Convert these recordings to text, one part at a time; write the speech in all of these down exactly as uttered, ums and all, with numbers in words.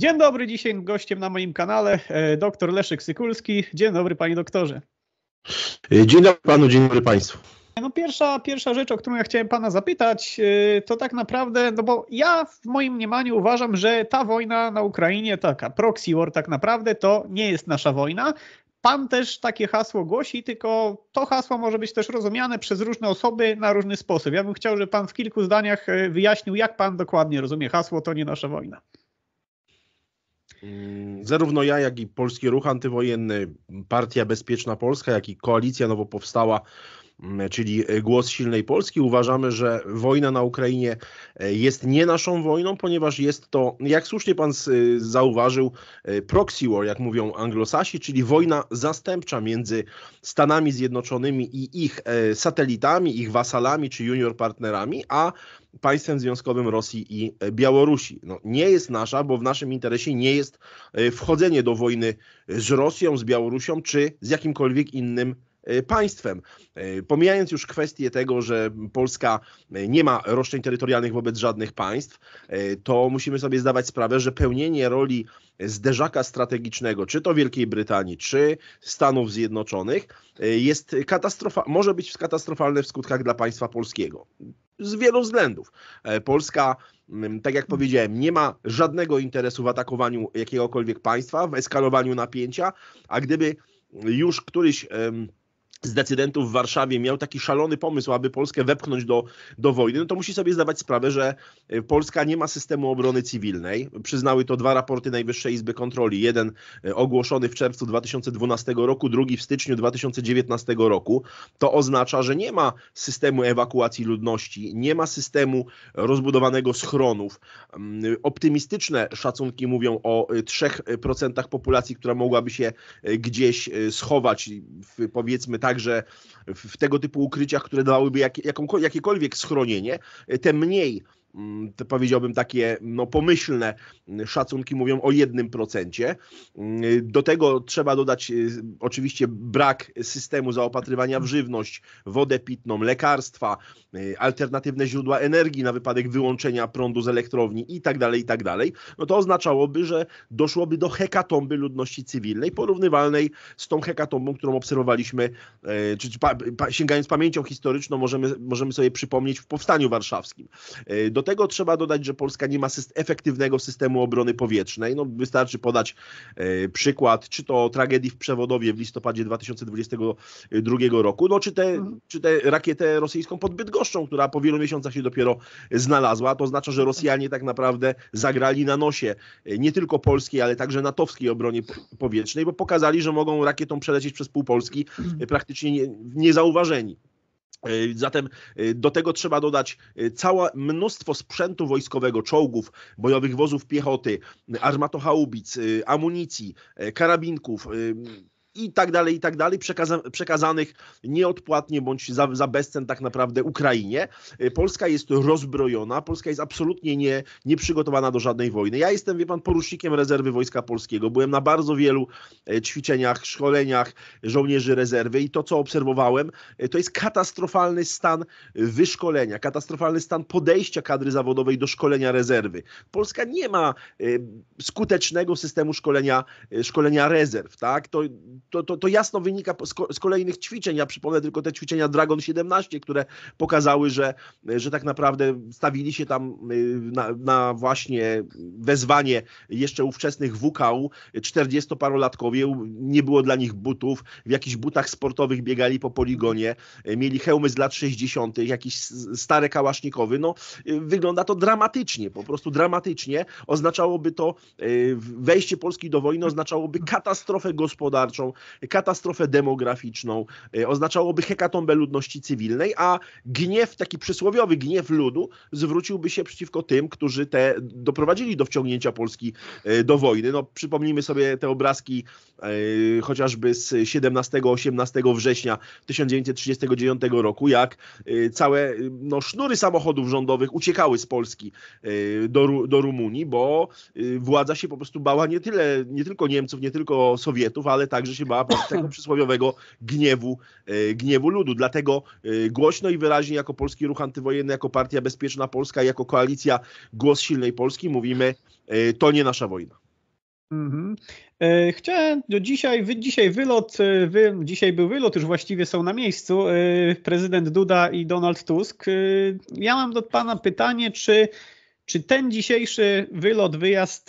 Dzień dobry, dzisiaj gościem na moim kanale dr Leszek Sykulski. Dzień dobry, panie doktorze. Dzień dobry panu, dzień dobry państwu. No pierwsza, pierwsza rzecz, o którą ja chciałem pana zapytać, to tak naprawdę, no bo ja w moim mniemaniu uważam, że ta wojna na Ukrainie, taka proxy war tak naprawdę, to nie jest nasza wojna. Pan też takie hasło głosi, tylko to hasło może być też rozumiane przez różne osoby na różny sposób. Ja bym chciał, żeby pan w kilku zdaniach wyjaśnił, jak pan dokładnie rozumie hasło "to nie nasza wojna". Zarówno ja, jak i Polski Ruch Antywojenny, Partia Bezpieczna Polska, jak i koalicja nowo powstała, czyli Głos Silnej Polski, uważamy, że wojna na Ukrainie jest nie naszą wojną, ponieważ jest to, jak słusznie pan zauważył, proxy war, jak mówią anglosasi, czyli wojna zastępcza między Stanami Zjednoczonymi i ich satelitami, ich wasalami czy junior partnerami, a państwem związkowym Rosji i Białorusi. No, nie jest nasza, bo w naszym interesie nie jest wchodzenie do wojny z Rosją, z Białorusią czy z jakimkolwiek innym państwem. Pomijając już kwestię tego, że Polska nie ma roszczeń terytorialnych wobec żadnych państw, to musimy sobie zdawać sprawę, że pełnienie roli zderzaka strategicznego, czy to Wielkiej Brytanii, czy Stanów Zjednoczonych, jest katastrofa, może być katastrofalne w skutkach dla państwa polskiego. Z wielu względów. Polska, tak jak powiedziałem, nie ma żadnego interesu w atakowaniu jakiegokolwiek państwa, w eskalowaniu napięcia, a gdyby już któryś z decydentów w Warszawie miał taki szalony pomysł, aby Polskę wepchnąć do, do wojny, no to musi sobie zdawać sprawę, że Polska nie ma systemu obrony cywilnej. Przyznały to dwa raporty Najwyższej Izby Kontroli. Jeden ogłoszony w czerwcu dwa tysiące dwunastego roku, drugi w styczniu dwa tysiące dziewiętnastego roku. To oznacza, że nie ma systemu ewakuacji ludności, nie ma systemu rozbudowanego schronów. Optymistyczne szacunki mówią o trzech procentach populacji, która mogłaby się gdzieś schować, w, powiedzmy tak, także w tego typu ukryciach, które dałyby jak, jakąkol, jakiekolwiek schronienie, te mniej, te powiedziałbym takie no, pomyślne szacunki mówią o jednym procencie. Do tego trzeba dodać oczywiście brak systemu zaopatrywania w żywność, wodę pitną, lekarstwa, alternatywne źródła energii na wypadek wyłączenia prądu z elektrowni i tak dalej, i tak dalej. No to oznaczałoby, że doszłoby do hekatomby ludności cywilnej porównywalnej z tą hekatombą, którą obserwowaliśmy, czy, czy pa, pa, sięgając pamięcią historyczną możemy, możemy sobie przypomnieć w Powstaniu Warszawskim. Do Do tego trzeba dodać, że Polska nie ma syst- efektywnego systemu obrony powietrznej. No, wystarczy podać e, przykład, czy to tragedii w Przewodowie w listopadzie dwa tysiące dwudziestego drugiego roku, no, czy, te, czy tę rakietę rosyjską pod Bydgoszczą, która po wielu miesiącach się dopiero znalazła. To oznacza, że Rosjanie tak naprawdę zagrali na nosie nie tylko polskiej, ale także natowskiej obronie powietrznej, bo pokazali, że mogą rakietą przelecieć przez pół Polski e, praktycznie nie, niezauważeni. Zatem do tego trzeba dodać całe mnóstwo sprzętu wojskowego, czołgów, bojowych wozów piechoty, armatochałubic, amunicji, karabinków i tak dalej, i tak dalej, przekaza- przekazanych nieodpłatnie bądź za, za bezcen tak naprawdę Ukrainie. Polska jest rozbrojona, Polska jest absolutnie nie, nieprzygotowana do żadnej wojny. Ja jestem, wie pan, porucznikiem rezerwy Wojska Polskiego. Byłem na bardzo wielu ćwiczeniach, szkoleniach żołnierzy rezerwy i to, co obserwowałem, to jest katastrofalny stan wyszkolenia, katastrofalny stan podejścia kadry zawodowej do szkolenia rezerwy. Polska nie ma skutecznego systemu szkolenia, szkolenia rezerw, tak? To To, to, to jasno wynika z, ko- z kolejnych ćwiczeń. Ja przypomnę tylko te ćwiczenia Dragon siedemnaście, które pokazały, że, że tak naprawdę stawili się tam na, na właśnie wezwanie jeszcze ówczesnych W K U. czterdziestoparolatkowie, nie było dla nich butów, w jakichś butach sportowych biegali po poligonie, mieli hełmy z lat sześćdziesiątych, jakieś stare kałasznikowy. No, wygląda to dramatycznie, po prostu dramatycznie. Oznaczałoby to, wejście Polski do wojny oznaczałoby katastrofę gospodarczą, katastrofę demograficzną, oznaczałoby hekatombę ludności cywilnej, a gniew, taki przysłowiowy gniew ludu zwróciłby się przeciwko tym, którzy te doprowadzili do wciągnięcia Polski do wojny. No, przypomnijmy sobie te obrazki e, chociażby z siedemnastego osiemnastego września tysiąc dziewięćset trzydziestego dziewiątego roku, jak całe no, sznury samochodów rządowych uciekały z Polski do, do Rumunii, bo władza się po prostu bała nie tyle, nie tylko Niemców, nie tylko Sowietów, ale tak, że się bała tego przysłowiowego gniewu, gniewu ludu. Dlatego głośno i wyraźnie jako Polski Ruch Antywojenny, jako Partia Bezpieczna Polska, jako koalicja Głos Silnej Polski mówimy, to nie nasza wojna. Mm-hmm. Chciałem do dzisiaj, dzisiaj wylot, wy, dzisiaj był wylot, już właściwie są na miejscu, prezydent Duda i Donald Tusk. Ja mam do pana pytanie, czy, czy ten dzisiejszy wylot, wyjazd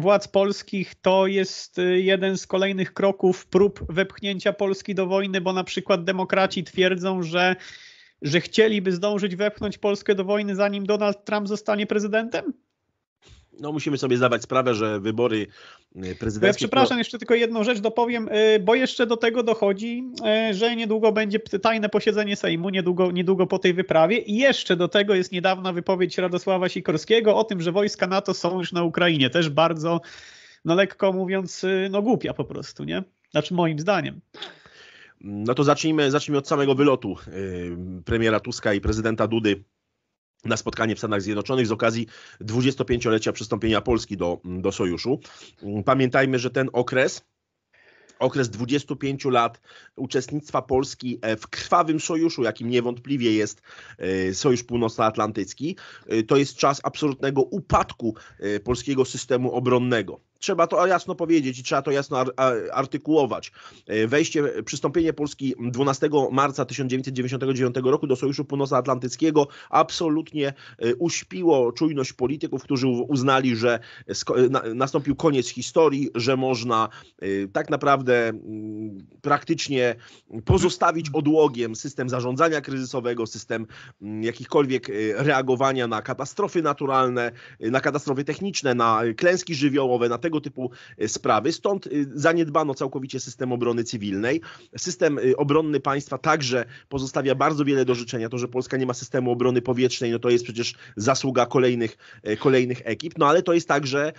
władz polskich to jest jeden z kolejnych kroków prób wepchnięcia Polski do wojny, bo na przykład demokraci twierdzą, że, że chcieliby zdążyć wepchnąć Polskę do wojny, zanim Donald Trump zostanie prezydentem? No musimy sobie zdawać sprawę, że wybory prezydenckie... Ja przepraszam, jeszcze tylko jedną rzecz dopowiem, bo jeszcze do tego dochodzi, że niedługo będzie tajne posiedzenie Sejmu, niedługo, niedługo po tej wyprawie i jeszcze do tego jest niedawna wypowiedź Radosława Sikorskiego o tym, że wojska NATO są już na Ukrainie. Też bardzo, no lekko mówiąc, no głupia po prostu, nie? Znaczy moim zdaniem. No to zacznijmy, zacznijmy od samego wylotu premiera Tuska i prezydenta Dudy na spotkanie w Stanach Zjednoczonych z okazji dwudziestopięciolecia przystąpienia Polski do, do Sojuszu. Pamiętajmy, że ten okres, okres dwudziestu pięciu lat uczestnictwa Polski w krwawym sojuszu, jakim niewątpliwie jest Sojusz Północnoatlantycki, to jest czas absolutnego upadku polskiego systemu obronnego. Trzeba to jasno powiedzieć i trzeba to jasno artykułować. Wejście, przystąpienie Polski dwunastego marca tysiąc dziewięćset dziewięćdziesiątego dziewiątego roku do Sojuszu Północnoatlantyckiego absolutnie uśpiło czujność polityków, którzy uznali, że nastąpił koniec historii, że można tak naprawdę praktycznie pozostawić odłogiem system zarządzania kryzysowego, system jakichkolwiek reagowania na katastrofy naturalne, na katastrofy techniczne, na klęski żywiołowe, na tego typu sprawy. Stąd zaniedbano całkowicie system obrony cywilnej. System obronny państwa także pozostawia bardzo wiele do życzenia. To, że Polska nie ma systemu obrony powietrznej, no to jest przecież zasługa kolejnych, kolejnych ekip. No ale to jest także,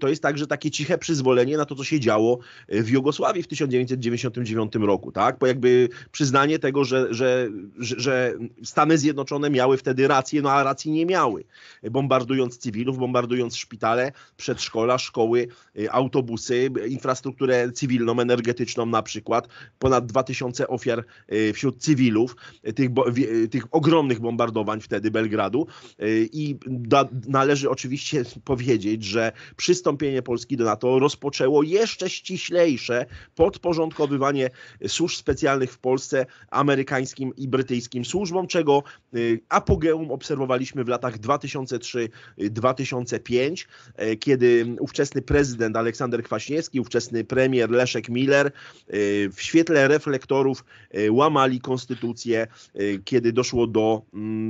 to jest także takie ciche przyzwolenie na to, co się działo w Jugosławii w tysiąc dziewięćset dziewięćdziesiątym dziewiątym roku. Tak? Bo jakby przyznanie tego, że, że, że Stany Zjednoczone miały wtedy rację, no a racji nie miały. Bombardując cywilów, bombardując szpitale, przedszkola, szkoły, szkoły, autobusy, infrastrukturę cywilną, energetyczną na przykład. Ponad dwa tysiące ofiar wśród cywilów, tych, tych ogromnych bombardowań wtedy Belgradu. I da, należy oczywiście powiedzieć, że przystąpienie Polski do NATO rozpoczęło jeszcze ściślejsze podporządkowywanie służb specjalnych w Polsce amerykańskim i brytyjskim służbom, czego apogeum obserwowaliśmy w latach dwa tysiące trzy do dwa tysiące pięć, kiedy ówczesny prezydent Aleksander Kwaśniewski, ówczesny premier Leszek Miller w świetle reflektorów łamali konstytucję, kiedy doszło do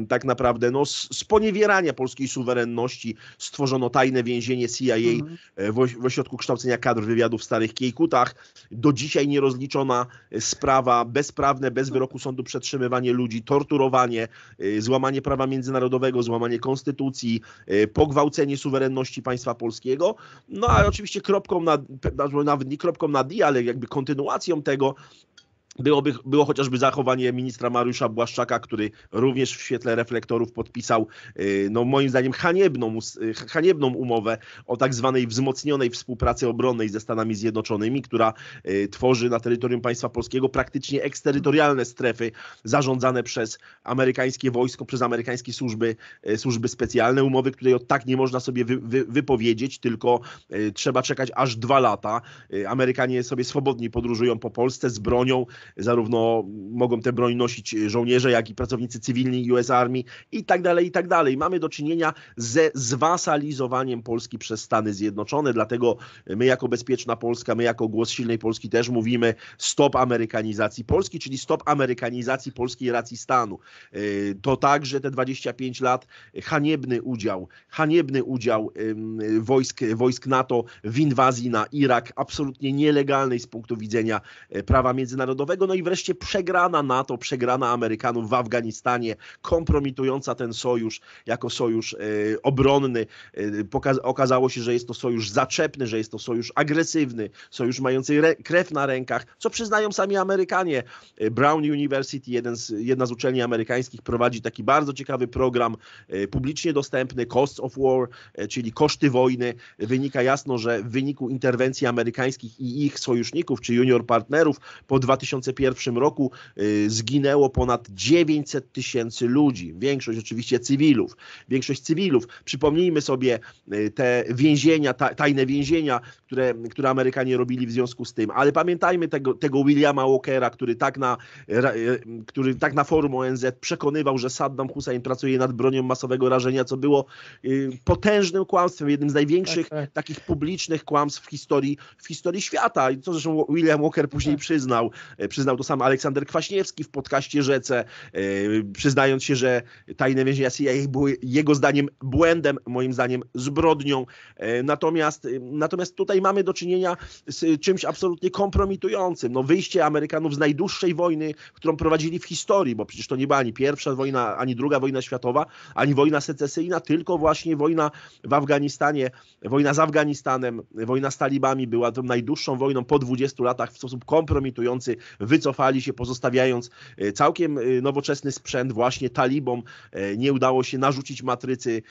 tak naprawdę no, sponiewierania polskiej suwerenności. Stworzono tajne więzienie C I A mhm. w ośrodku kształcenia kadr wywiadu w Starych Kiejkutach. Do dzisiaj nierozliczona sprawa, bezprawne, bez wyroku sądu przetrzymywanie ludzi, torturowanie, złamanie prawa międzynarodowego, złamanie konstytucji, pogwałcenie suwerenności państwa polskiego. No ale oczywiście kropką na, nawet nie kropką na D, ale jakby kontynuacją tego byłoby, było chociażby zachowanie ministra Mariusza Błaszczaka, który również w świetle reflektorów podpisał, no moim zdaniem, haniebną, haniebną umowę o tak zwanej wzmocnionej współpracy obronnej ze Stanami Zjednoczonymi, która tworzy na terytorium państwa polskiego praktycznie eksterytorialne strefy zarządzane przez amerykańskie wojsko, przez amerykańskie służby, służby specjalne. Umowy, której od tak nie można sobie wy, wy, wypowiedzieć, tylko trzeba czekać aż dwa lata. Amerykanie sobie swobodnie podróżują po Polsce z bronią. Zarówno mogą tę broń nosić żołnierze, jak i pracownicy cywilni U S Army i tak dalej, i tak dalej. Mamy do czynienia ze zwasalizowaniem Polski przez Stany Zjednoczone, dlatego my jako Bezpieczna Polska, my jako Głos Silnej Polski też mówimy stop amerykanizacji Polski, czyli stop amerykanizacji polskiej racji stanu. To także te dwadzieścia pięć lat haniebny udział, haniebny udział wojsk, wojsk NATO w inwazji na Irak, absolutnie nielegalnej z punktu widzenia prawa międzynarodowego. No i wreszcie przegrana NATO, przegrana Amerykanów w Afganistanie, kompromitująca ten sojusz jako sojusz y, obronny. Y, poka- okazało się, że jest to sojusz zaczepny, że jest to sojusz agresywny, sojusz mający re- krew na rękach, co przyznają sami Amerykanie. Brown University, jeden z, jedna z uczelni amerykańskich, prowadzi taki bardzo ciekawy program y, publicznie dostępny, Costs of War, y, czyli koszty wojny. Wynika jasno, że w wyniku interwencji amerykańskich i ich sojuszników, czy junior partnerów po 2000 dwa tysiące pierwszym roku zginęło ponad dziewięćset tysięcy ludzi. Większość oczywiście cywilów. Większość cywilów. Przypomnijmy sobie te więzienia, tajne więzienia, które, które Amerykanie robili w związku z tym. Ale pamiętajmy tego, tego Williama Walkera, który tak, na, który tak na forum O N Z przekonywał, że Saddam Hussein pracuje nad bronią masowego rażenia, co było potężnym kłamstwem, jednym z największych tak, tak. takich publicznych kłamstw w historii, w historii świata. I co zresztą William Walker później tak. przyznał. Przyznał to sam Aleksander Kwaśniewski w podcaście Rzece, przyznając się, że tajne więzienia C I A były jego zdaniem błędem, moim zdaniem zbrodnią. Natomiast, natomiast tutaj mamy do czynienia z czymś absolutnie kompromitującym. No, wyjście Amerykanów z najdłuższej wojny, którą prowadzili w historii, bo przecież to nie była ani pierwsza wojna, ani druga wojna światowa, ani wojna secesyjna, tylko właśnie wojna w Afganistanie, wojna z Afganistanem, wojna z talibami była tą najdłuższą wojną po dwudziestu latach. W sposób kompromitujący wycofali się, pozostawiając całkiem nowoczesny sprzęt właśnie talibom. Nie udało się narzucić matrycy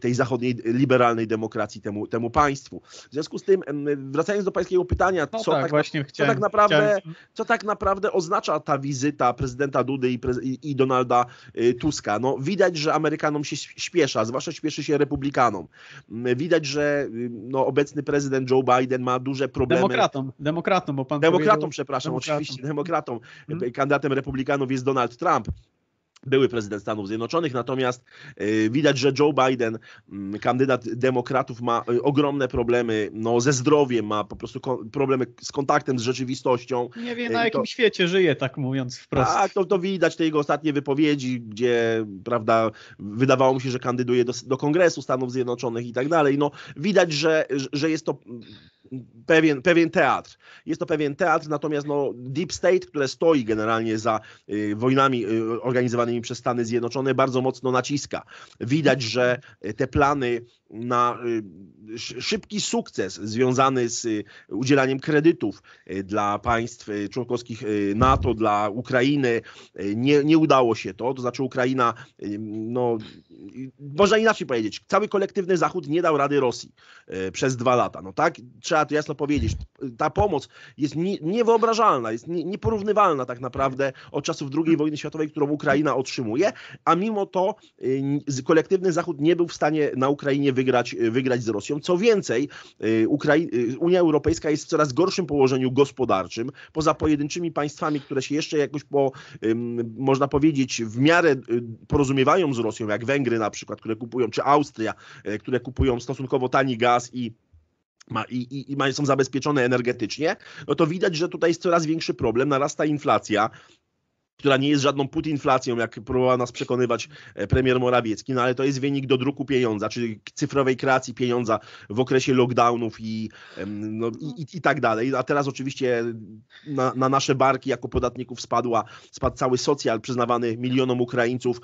tej zachodniej liberalnej demokracji temu, temu państwu. W związku z tym, wracając do pańskiego pytania, no co, tak, tak, właśnie co, chciałem, tak naprawdę, chciałem... co tak naprawdę oznacza ta wizyta prezydenta Dudy i, prez... i Donalda Tuska? No, widać, że Amerykanom się śpiesza, zwłaszcza śpieszy się Republikanom. Widać, że no, obecny prezydent Joe Biden ma duże problemy. Demokratom, demokratom, bo pan Demokratom, powiedział... przepraszam, demokratom. oczywiście demokratom. Hmm. Kandydatem Republikanów jest Donald Trump, były prezydent Stanów Zjednoczonych, natomiast widać, że Joe Biden, kandydat demokratów, ma ogromne problemy no, ze zdrowiem, ma po prostu problemy z kontaktem z rzeczywistością. Nie wie, na jakim to, świecie żyje, tak mówiąc wprost. Tak, to, to widać te jego ostatnie wypowiedzi, gdzie prawda, wydawało mu się, że kandyduje do, do Kongresu Stanów Zjednoczonych i tak dalej. No, widać, że, że jest to pewien, pewien teatr. Jest to pewien teatr, natomiast no, Deep State, które stoi generalnie za y, wojnami y, organizowanymi przez Stany Zjednoczone, bardzo mocno naciska. Widać, że te plany na szybki sukces związany z udzielaniem kredytów dla państw członkowskich NATO, dla Ukrainy, nie, nie udało się to. To znaczy Ukraina, no, można inaczej powiedzieć, cały kolektywny Zachód nie dał rady Rosji przez dwa lata. No tak, trzeba to jasno powiedzieć. Ta pomoc jest niewyobrażalna, jest nieporównywalna tak naprawdę od czasów drugiej wojny światowej, którą Ukraina otrzymuje, a mimo to kolektywny Zachód nie był w stanie na Ukrainie wygrać, wygrać z Rosją. Co więcej, Ukrai- Unia Europejska jest w coraz gorszym położeniu gospodarczym. Poza pojedynczymi państwami, które się jeszcze jakoś, po, można powiedzieć, w miarę porozumiewają z Rosją, jak Węgry na przykład, które kupują, czy Austria, które kupują stosunkowo tani gaz i Ma, i, i ma, są zabezpieczone energetycznie, no to widać, że tutaj jest coraz większy problem, narasta inflacja, która nie jest żadną putinflacją, jak próbował nas przekonywać premier Morawiecki, no ale to jest wynik dodruku pieniądza, czyli cyfrowej kreacji pieniądza w okresie lockdownów i, no, i, i tak dalej. A teraz oczywiście na, na nasze barki jako podatników spadła, spadł cały socjal przyznawany milionom Ukraińców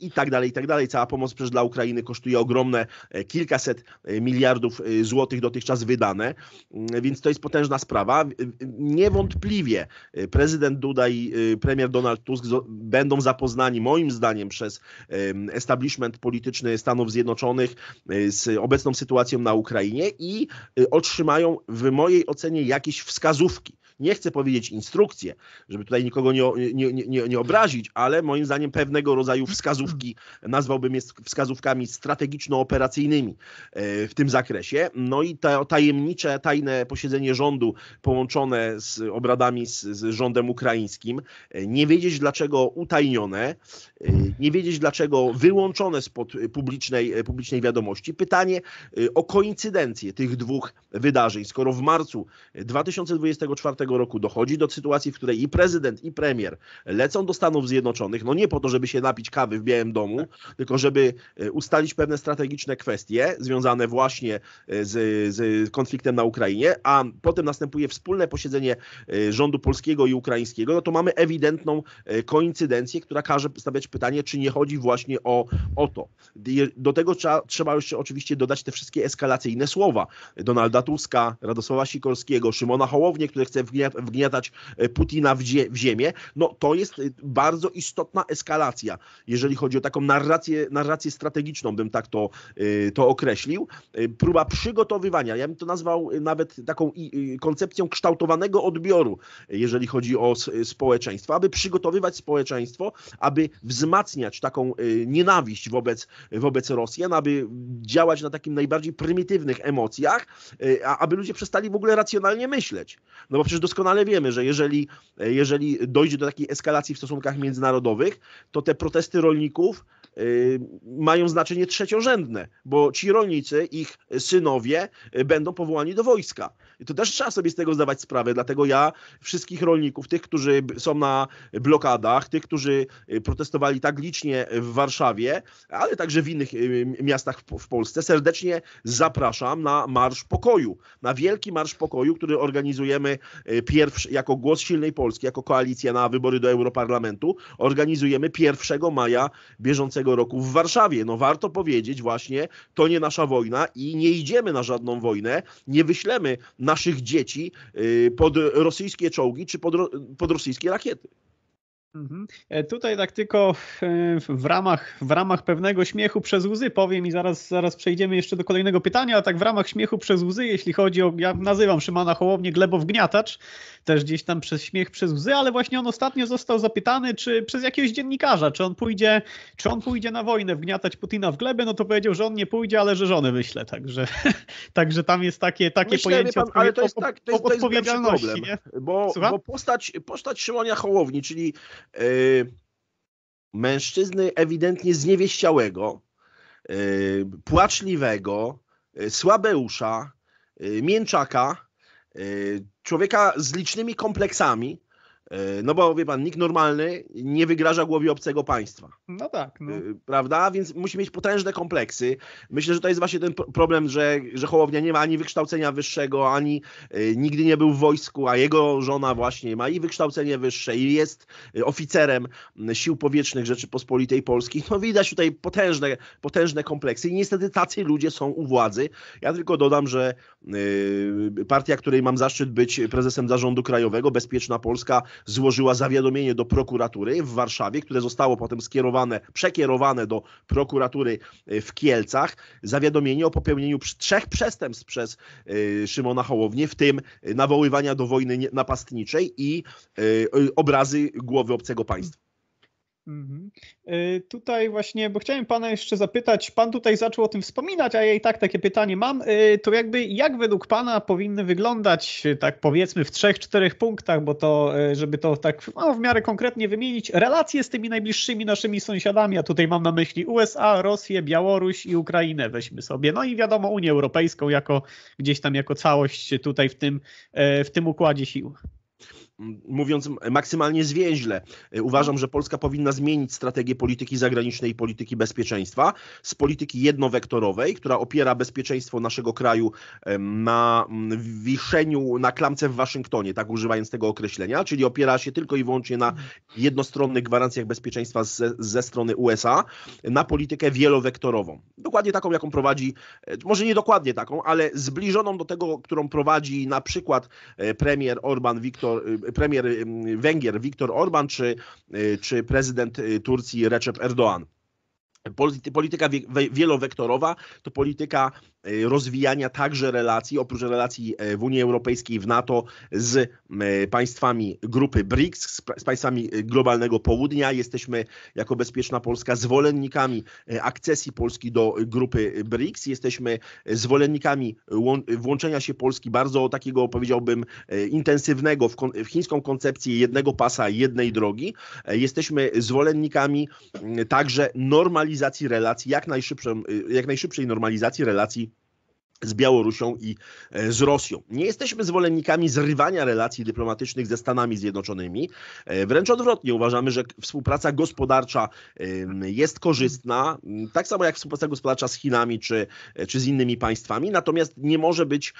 i tak dalej, i tak dalej. Cała pomoc przecież dla Ukrainy kosztuje ogromne kilkaset miliardów złotych dotychczas wydane, więc to jest potężna sprawa. Niewątpliwie prezydent Duda i premier Donald Tusk będą zapoznani, moim zdaniem, przez establishment polityczny Stanów Zjednoczonych z obecną sytuacją na Ukrainie i otrzymają, w mojej ocenie, jakieś wskazówki. Nie chcę powiedzieć instrukcje, żeby tutaj nikogo nie, nie, nie, nie obrazić, ale moim zdaniem pewnego rodzaju wskazówki, nazwałbym je wskazówkami strategiczno-operacyjnymi w tym zakresie. No i to tajemnicze, tajne posiedzenie rządu połączone z obradami z, z rządem ukraińskim, nie wiedzieć dlaczego utajnione, nie wiedzieć dlaczego wyłączone spod publicznej, publicznej wiadomości. Pytanie o koincydencję tych dwóch wydarzeń, skoro w marcu dwa tysiące dwudziestego czwartego roku dochodzi do sytuacji, w której i prezydent, i premier lecą do Stanów Zjednoczonych, no nie po to, żeby się napić kawy w Białym Domu, tylko żeby ustalić pewne strategiczne kwestie związane właśnie z, z konfliktem na Ukrainie, a potem następuje wspólne posiedzenie rządu polskiego i ukraińskiego, no to mamy ewidentną koincydencję, która każe stawiać pytanie, czy nie chodzi właśnie o, o to. Do tego trzeba, trzeba jeszcze oczywiście dodać te wszystkie eskalacyjne słowa Donalda Tuska, Radosława Sikorskiego, Szymona Hołownię, który chce w wgniatać Putina w, zie w ziemię, no to jest bardzo istotna eskalacja, jeżeli chodzi o taką narrację, narrację strategiczną, bym tak to, to określił. Próba przygotowywania, ja bym to nazwał nawet taką koncepcją kształtowanego odbioru, jeżeli chodzi o społeczeństwo, aby przygotowywać społeczeństwo, aby wzmacniać taką nienawiść wobec, wobec Rosjan, aby działać na takim najbardziej prymitywnych emocjach, aby ludzie przestali w ogóle racjonalnie myśleć. No bo przecież doskonale wiemy, że jeżeli, jeżeli dojdzie do takiej eskalacji w stosunkach międzynarodowych, to te protesty rolników mają znaczenie trzeciorzędne, bo ci rolnicy, ich synowie będą powołani do wojska. I to też trzeba sobie z tego zdawać sprawę, dlatego ja wszystkich rolników, tych, którzy są na blokadach, tych, którzy protestowali tak licznie w Warszawie, ale także w innych miastach w Polsce, serdecznie zapraszam na Marsz Pokoju, na Wielki Marsz Pokoju, który organizujemy pierwszy, jako Głos Silnej Polski, jako koalicja na wybory do Europarlamentu, organizujemy pierwszego maja bieżącego roku w Warszawie. No warto powiedzieć właśnie, to nie nasza wojna i nie idziemy na żadną wojnę, nie wyślemy naszych dzieci pod rosyjskie czołgi czy pod, pod rosyjskie rakiety. Mhm. Tutaj tak tylko w ramach, w ramach pewnego śmiechu przez łzy powiem i zaraz, zaraz przejdziemy jeszcze do kolejnego pytania, a tak w ramach śmiechu przez łzy, jeśli chodzi o, ja nazywam Szymona Hołownię Glebow Gniatacz, też gdzieś tam przez śmiech przez łzy, ale właśnie on ostatnio został zapytany, czy przez jakiegoś dziennikarza, czy on pójdzie, czy on pójdzie na wojnę wgniatać Putina w glebę, no to powiedział, że on nie pójdzie, ale że żony wyśle, także, także tam jest takie, takie myślę, pojęcie pan, odpowie ale to jest, tak, to jest, to jest odpowiedzialności. Problem, bo, bo postać, postać Szymona Hołowni, czyli mężczyzny ewidentnie zniewieściałego, płaczliwego, słabeusza, mięczaka, człowieka z licznymi kompleksami, no bo wie pan, nikt normalny nie wygraża głowie obcego państwa. No tak. No. Prawda? Więc musi mieć potężne kompleksy. Myślę, że to jest właśnie ten problem, że, że Hołownia nie ma ani wykształcenia wyższego, ani nigdy nie był w wojsku, a jego żona właśnie ma i wykształcenie wyższe i jest oficerem Sił Powietrznych Rzeczypospolitej Polskiej. No widać tutaj potężne, potężne kompleksy i niestety tacy ludzie są u władzy. Ja tylko dodam, że partia, której mam zaszczyt być prezesem zarządu krajowego, Bezpieczna Polska, złożyła zawiadomienie do prokuratury w Warszawie, które zostało potem skierowane, przekierowane do prokuratury w Kielcach. Zawiadomienie o popełnieniu trzech przestępstw przez Szymona Hołownię, w tym nawoływania do wojny napastniczej i obrazy głowy obcego państwa. Mm-hmm. yy, tutaj właśnie, bo chciałem pana jeszcze zapytać, pan tutaj zaczął o tym wspominać, a ja i tak takie pytanie mam, yy, to jakby jak według pana powinny wyglądać, yy, tak powiedzmy w trzech, czterech punktach, bo to, yy, żeby to tak no, w miarę konkretnie wymienić, relacje z tymi najbliższymi naszymi sąsiadami, a tutaj mam na myśli U S A, Rosję, Białoruś i Ukrainę weźmy sobie, no i wiadomo Unię Europejską jako gdzieś tam jako całość tutaj w tym, yy, w tym układzie sił. Mówiąc maksymalnie zwięźle, uważam, że Polska powinna zmienić strategię polityki zagranicznej i polityki bezpieczeństwa z polityki jednowektorowej, która opiera bezpieczeństwo naszego kraju na wiszeniu, na klamce w Waszyngtonie, tak używając tego określenia, czyli opiera się tylko i wyłącznie na jednostronnych gwarancjach bezpieczeństwa ze, ze strony U S A, na politykę wielowektorową. Dokładnie taką, jaką prowadzi, może nie dokładnie taką, ale zbliżoną do tego, którą prowadzi na przykład premier Orban, Wiktor premier Węgier Wiktor Orbán czy, czy prezydent Turcji Recep Erdogan. Polityka wielowektorowa to polityka rozwijania także relacji, oprócz relacji w Unii Europejskiej, w NATO, z państwami grupy briks, z państwami globalnego południa. Jesteśmy jako Bezpieczna Polska zwolennikami akcesji Polski do grupy briks. Jesteśmy zwolennikami włączenia się Polski bardzo takiego, powiedziałbym, intensywnego w, kon w chińską koncepcję jednego pasa, jednej drogi. Jesteśmy zwolennikami także normalizacji relacji, jak, jak najszybszej normalizacji relacji z Białorusią i z Rosją. Nie jesteśmy zwolennikami zrywania relacji dyplomatycznych ze Stanami Zjednoczonymi. Wręcz odwrotnie, uważamy, że współpraca gospodarcza jest korzystna, tak samo jak współpraca gospodarcza z Chinami czy, czy z innymi państwami, natomiast nie może być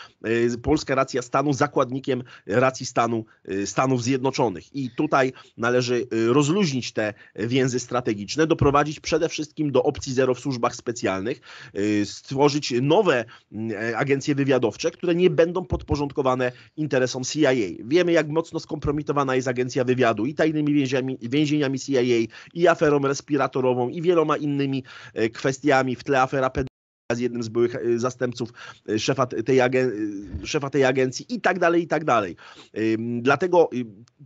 polska racja stanu zakładnikiem racji stanu Stanów Zjednoczonych. I tutaj należy rozluźnić te więzy strategiczne, doprowadzić przede wszystkim do opcji zero w służbach specjalnych, stworzyć nowe agencje wywiadowcze, które nie będą podporządkowane interesom C I A. Wiemy, jak mocno skompromitowana jest agencja wywiadu i tajnymi więziami, więzieniami C I A, i aferą respiratorową, i wieloma innymi kwestiami, w tle afera pedofilii z jednym z byłych zastępców szefa tej, agen- szefa tej agencji i tak dalej, i tak dalej. Dlatego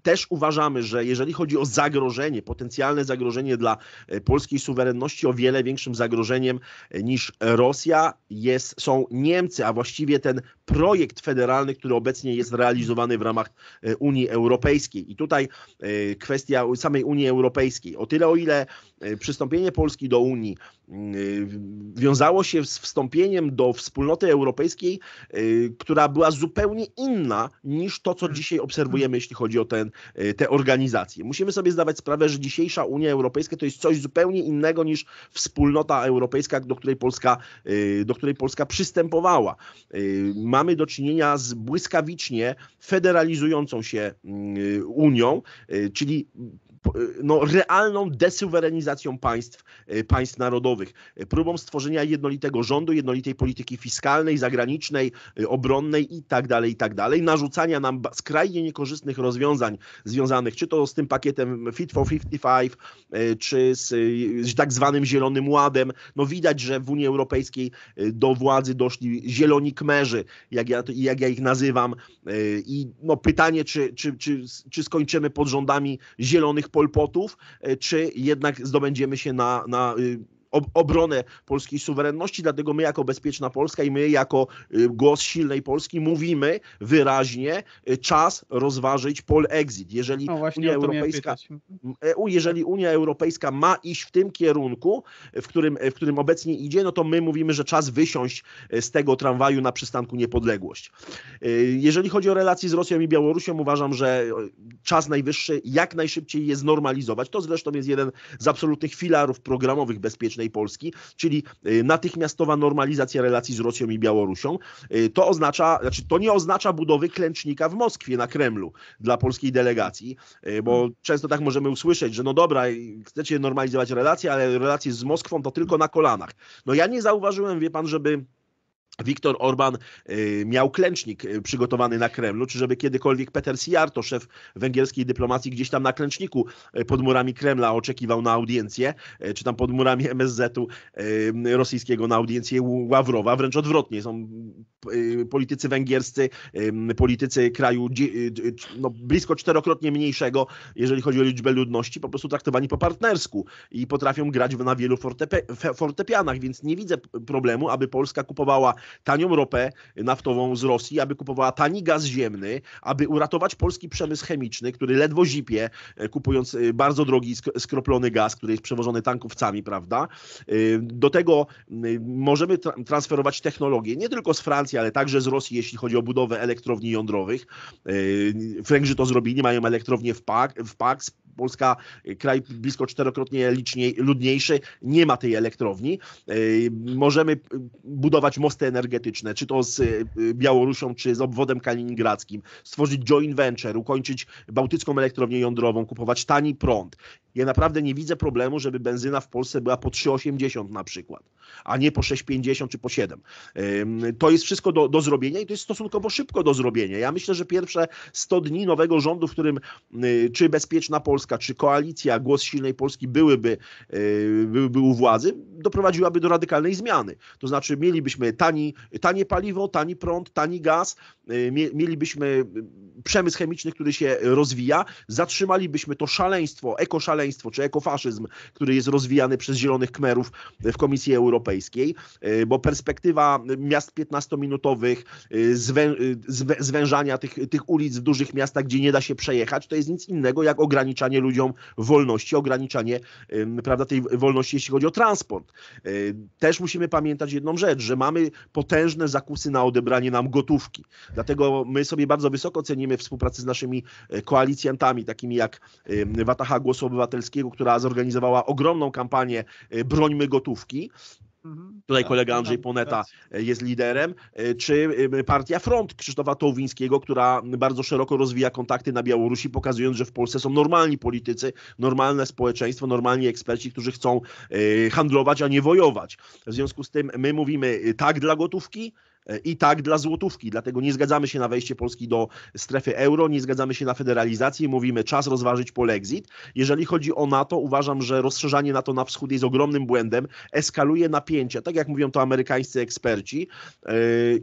też uważamy, że jeżeli chodzi o zagrożenie, potencjalne zagrożenie dla polskiej suwerenności, o wiele większym zagrożeniem niż Rosja jest, są Niemcy, a właściwie ten projekt federalny, który obecnie jest realizowany w ramach Unii Europejskiej. I tutaj kwestia samej Unii Europejskiej. O tyle, o ile przystąpienie Polski do Unii wiązało się z wstąpieniem do Wspólnoty Europejskiej, która była zupełnie inna niż to, co dzisiaj obserwujemy, jeśli chodzi o ten, te organizacje. Musimy sobie zdawać sprawę, że dzisiejsza Unia Europejska to jest coś zupełnie innego niż Wspólnota Europejska, do której Polska, do której Polska przystępowała. Mamy do czynienia z błyskawicznie federalizującą się Unią, czyli no, realną desuwerenizacją państw, państw narodowych, próbą stworzenia jednolitego rządu, jednolitej polityki fiskalnej, zagranicznej, obronnej i tak dalej, i tak dalej, narzucania nam skrajnie niekorzystnych rozwiązań związanych czy to z tym pakietem Fit for pięćdziesiąt pięć, czy z, z tak zwanym Zielonym Ładem. No widać, że w Unii Europejskiej do władzy doszli zieloni kmerzy, jak ja, jak ja ich nazywam, i no, pytanie, czy, czy, czy, czy skończymy pod rządami zielonych polpotów, czy jednak zdobędziemy się na, na obronę polskiej suwerenności. Dlatego my jako Bezpieczna Polska i my jako Głos Silnej Polski mówimy wyraźnie, czas rozważyć polexit. Jeżeli, no Unia Europejska, jeżeli Unia Europejska ma iść w tym kierunku, w którym, w którym obecnie idzie, no to my mówimy, że czas wysiąść z tego tramwaju na przystanku Niepodległość. Jeżeli chodzi o relacje z Rosją i Białorusią, uważam, że czas najwyższy jak najszybciej je znormalizować. To zresztą jest jeden z absolutnych filarów programowych Bezpiecznej Polski, czyli natychmiastowa normalizacja relacji z Rosją i Białorusią. To oznacza, znaczy to nie oznacza budowy klęcznika w Moskwie na Kremlu dla polskiej delegacji, bo często tak możemy usłyszeć, że no dobra, chcecie normalizować relacje, ale relacje z Moskwą to tylko na kolanach. No ja nie zauważyłem, wie pan, żeby Wiktor Orbán miał klęcznik przygotowany na Kremlu, czy żeby kiedykolwiek Peter Szijjarto, szef węgierskiej dyplomacji, gdzieś tam na klęczniku pod murami Kremla oczekiwał na audiencję, czy tam pod murami M S Z-u rosyjskiego na audiencję Ławrowa. Wręcz odwrotnie, są politycy węgierscy, politycy kraju no, blisko czterokrotnie mniejszego, jeżeli chodzi o liczbę ludności, po prostu traktowani po partnersku i potrafią grać na wielu fortepi- fortepianach, więc nie widzę problemu, aby Polska kupowała tanią ropę naftową z Rosji, aby kupowała tani gaz ziemny, aby uratować polski przemysł chemiczny, który ledwo zipie, kupując bardzo drogi skroplony gaz, który jest przewożony tankowcami, prawda? Do tego możemy tra- transferować technologię, nie tylko z Francji, ale także z Rosji, jeśli chodzi o budowę elektrowni jądrowych. Węgrzy to zrobili, mają elektrownię w Paks. Polska, kraj blisko czterokrotnie liczniej, ludniejszy, nie ma tej elektrowni. Możemy budować mosty energetyczne, czy to z Białorusią, czy z obwodem kaliningradzkim, stworzyć joint venture, ukończyć bałtycką elektrownię jądrową, kupować tani prąd. Ja naprawdę nie widzę problemu, żeby benzyna w Polsce była po trzy osiemdziesiąt na przykład, a nie po sześć pięćdziesiąt czy po siedem. To jest wszystko do, do zrobienia i to jest stosunkowo szybko do zrobienia. Ja myślę, że pierwsze sto dni nowego rządu, w którym czy Bezpieczna Polska, czy koalicja Głos Silnej Polski byłyby, byłyby u władzy, doprowadziłaby do radykalnej zmiany. To znaczy mielibyśmy tani, tanie paliwo, tani prąd, tani gaz, mielibyśmy przemysł chemiczny, który się rozwija, zatrzymalibyśmy to szaleństwo, ekoszaleństwo, czy ekofaszyzm, który jest rozwijany przez zielonych kmerów w Komisji Europejskiej, bo perspektywa miast piętnastominutowych, zwężania tych, tych ulic w dużych miastach, gdzie nie da się przejechać, to jest nic innego jak ograniczanie ludziom wolności, ograniczanie, prawda, tej wolności, jeśli chodzi o transport. Też musimy pamiętać jedną rzecz, że mamy potężne zakusy na odebranie nam gotówki. Dlatego my sobie bardzo wysoko cenimy współpracę z naszymi koalicjantami, takimi jak Wataha Głosu Obywatelskiego, która zorganizowała ogromną kampanię Brońmy gotówki. Tutaj kolega Andrzej Poneta jest liderem, czy partia Front Krzysztofa Tołwińskiego, która bardzo szeroko rozwija kontakty na Białorusi, pokazując, że w Polsce są normalni politycy, normalne społeczeństwo, normalni eksperci, którzy chcą handlować, a nie wojować. W związku z tym my mówimy tak dla gotówki, I tak dla złotówki. Dlatego nie zgadzamy się na wejście Polski do strefy euro, nie zgadzamy się na federalizację, mówimy czas rozważyć polexit. Jeżeli chodzi o NATO, uważam, że rozszerzanie NATO na wschód jest ogromnym błędem, eskaluje napięcia, tak jak mówią to amerykańscy eksperci,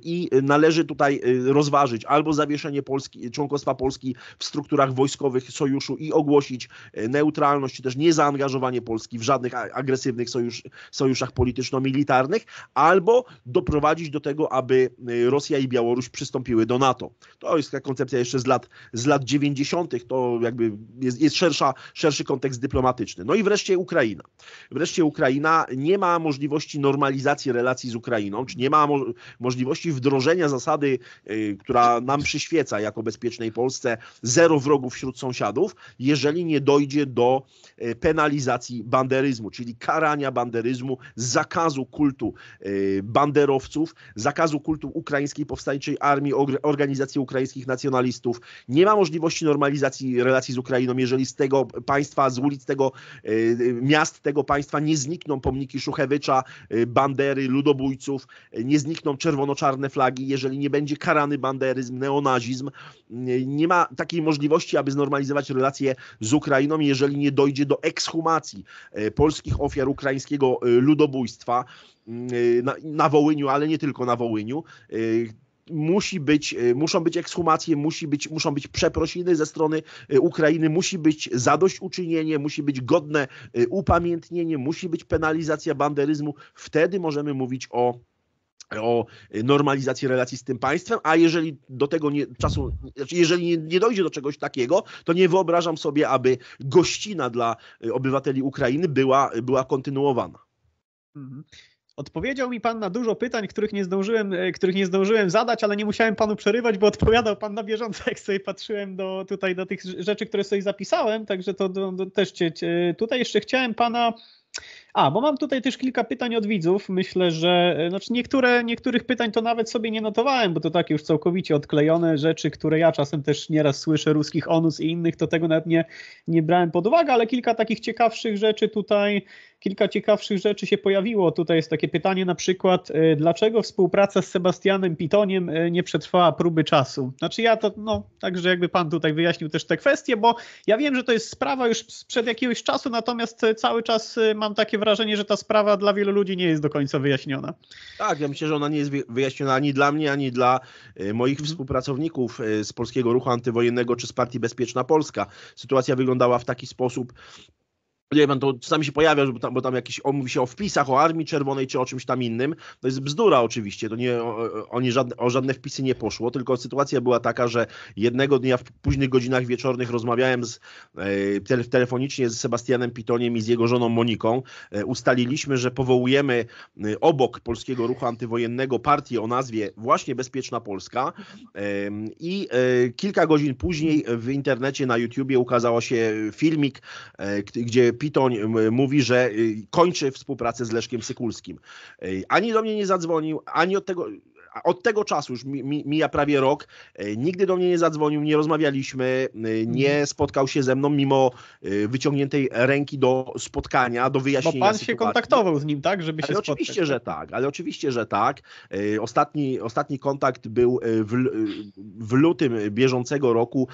i należy tutaj rozważyć albo zawieszenie Polski, członkostwa Polski w strukturach wojskowych sojuszu i ogłosić neutralność, czy też niezaangażowanie Polski w żadnych agresywnych sojusz, sojuszach polityczno-militarnych, albo doprowadzić do tego, aby Rosja i Białoruś przystąpiły do NATO. To jest taka koncepcja jeszcze z lat, z lat dziewięćdziesiątych, to jakby jest, jest szersza, szerszy kontekst dyplomatyczny. No i wreszcie Ukraina. Wreszcie Ukraina nie ma możliwości normalizacji relacji z Ukrainą, czy nie ma mo- możliwości wdrożenia zasady, yy, która nam przyświeca jako bezpiecznej Polsce, zero wrogów wśród sąsiadów, jeżeli nie dojdzie do yy, penalizacji banderyzmu, czyli karania banderyzmu, zakazu kultu yy, banderowców, zakazu kultu ukraińskiej powstańczej armii, organizacji ukraińskich nacjonalistów. Nie ma możliwości normalizacji relacji z Ukrainą, jeżeli z tego państwa, z ulic tego miast tego państwa nie znikną pomniki Szuchewycza, Bandery, ludobójców, nie znikną czerwono-czarne flagi, jeżeli nie będzie karany banderyzm, neonazizm. Nie ma takiej możliwości, aby znormalizować relacje z Ukrainą, jeżeli nie dojdzie do ekshumacji polskich ofiar ukraińskiego ludobójstwa Na, na Wołyniu, ale nie tylko na Wołyniu. Musi być, muszą być ekshumacje, musi być, muszą być przeprosiny ze strony Ukrainy, musi być zadośćuczynienie, musi być godne upamiętnienie, musi być penalizacja banderyzmu. Wtedy możemy mówić o o normalizacji relacji z tym państwem, a jeżeli do tego nie, czasu, jeżeli nie, nie dojdzie do czegoś takiego, to nie wyobrażam sobie, aby gościna dla obywateli Ukrainy była, była kontynuowana. Mhm. Odpowiedział mi pan na dużo pytań, których nie zdążyłem, których nie zdążyłem zadać, ale nie musiałem panu przerywać, bo odpowiadał pan na bieżąco, jak sobie patrzyłem do, tutaj do tych rzeczy, które sobie zapisałem, także to, to, to też cię, tutaj jeszcze chciałem pana... A, bo mam tutaj też kilka pytań od widzów. Myślę, że znaczy niektóre, niektórych pytań to nawet sobie nie notowałem, bo to takie już całkowicie odklejone rzeczy, które ja czasem też nieraz słyszę, ruskich onus i innych, to tego nawet nie, nie brałem pod uwagę, ale kilka takich ciekawszych rzeczy tutaj, kilka ciekawszych rzeczy się pojawiło. Tutaj jest takie pytanie na przykład, dlaczego współpraca z Sebastianem Pitoniem nie przetrwała próby czasu? Znaczy ja to, no, także jakby pan tutaj wyjaśnił też te kwestie, bo ja wiem, że to jest sprawa już sprzed jakiegoś czasu, natomiast cały czas mam takie wrażenie, że ta sprawa dla wielu ludzi nie jest do końca wyjaśniona. Tak, ja myślę, że ona nie jest wyjaśniona ani dla mnie, ani dla moich współpracowników z Polskiego Ruchu Antywojennego czy z Partii Bezpieczna Polska. Sytuacja wyglądała w taki sposób, nie wiem, to czasami się pojawia, bo tam, bo tam jakieś, mówi się o wpisach, o Armii Czerwonej czy o czymś tam innym. To jest bzdura oczywiście, to nie, o, o, nie żadne, o żadne wpisy nie poszło, tylko sytuacja była taka, że jednego dnia w późnych godzinach wieczornych rozmawiałem z, e, telefonicznie z Sebastianem Pitoniem i z jego żoną Moniką. E, ustaliliśmy, że powołujemy e, obok Polskiego Ruchu Antywojennego partię o nazwie właśnie Bezpieczna Polska e, i e, kilka godzin później w internecie na YouTubie ukazał się filmik, e, gdzie Pitoń mówi, że kończy współpracę z Leszkiem Sykulskim. Ani do mnie nie zadzwonił, ani od tego... Od tego czasu, już mija prawie rok, nigdy do mnie nie zadzwonił, nie rozmawialiśmy, nie spotkał się ze mną mimo wyciągniętej ręki do spotkania, do wyjaśnienia sytuacji. Bo pan się kontaktował z nim, tak? Żeby się spotkać. Oczywiście, że tak, ale oczywiście, że tak. Ostatni, ostatni kontakt był w, w lutym bieżącego roku.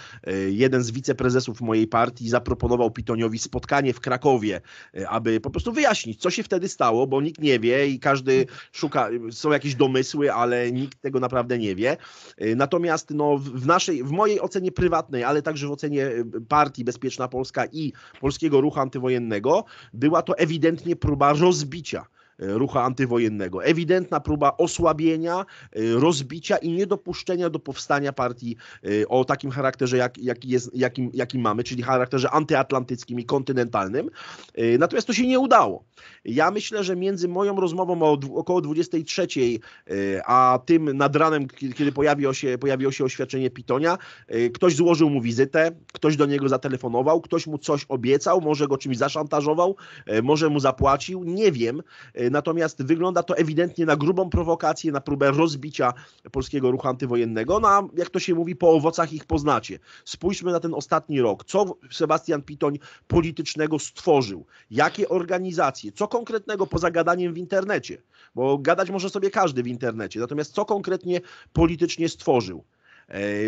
Jeden z wiceprezesów mojej partii zaproponował Pitoniowi spotkanie w Krakowie, aby po prostu wyjaśnić, co się wtedy stało, bo nikt nie wie i każdy szuka, są jakieś domysły, ale nikt tego naprawdę nie wie. Natomiast no, w naszej, w mojej ocenie prywatnej, ale także w ocenie partii Bezpieczna Polska i Polskiego Ruchu Antywojennego, była to ewidentnie próba rozbicia ruchu antywojennego. Ewidentna próba osłabienia, rozbicia i niedopuszczenia do powstania partii o takim charakterze, jak, jak jest, jakim, jakim mamy, czyli charakterze antyatlantyckim i kontynentalnym. Natomiast to się nie udało. Ja myślę, że między moją rozmową o około dwudziestej trzeciej a tym nad ranem, kiedy pojawiło się, pojawiło się oświadczenie Pitonia, ktoś złożył mu wizytę, ktoś do niego zatelefonował, ktoś mu coś obiecał, może go czymś zaszantażował, może mu zapłacił, nie wiem. Natomiast wygląda to ewidentnie na grubą prowokację, na próbę rozbicia polskiego ruchu antywojennego. No a jak to się mówi, po owocach ich poznacie. Spójrzmy na ten ostatni rok. Co Sebastian Pitoń politycznego stworzył? Jakie organizacje? Co konkretnego poza gadaniem w internecie? Bo gadać może sobie każdy w internecie. Natomiast co konkretnie politycznie stworzył?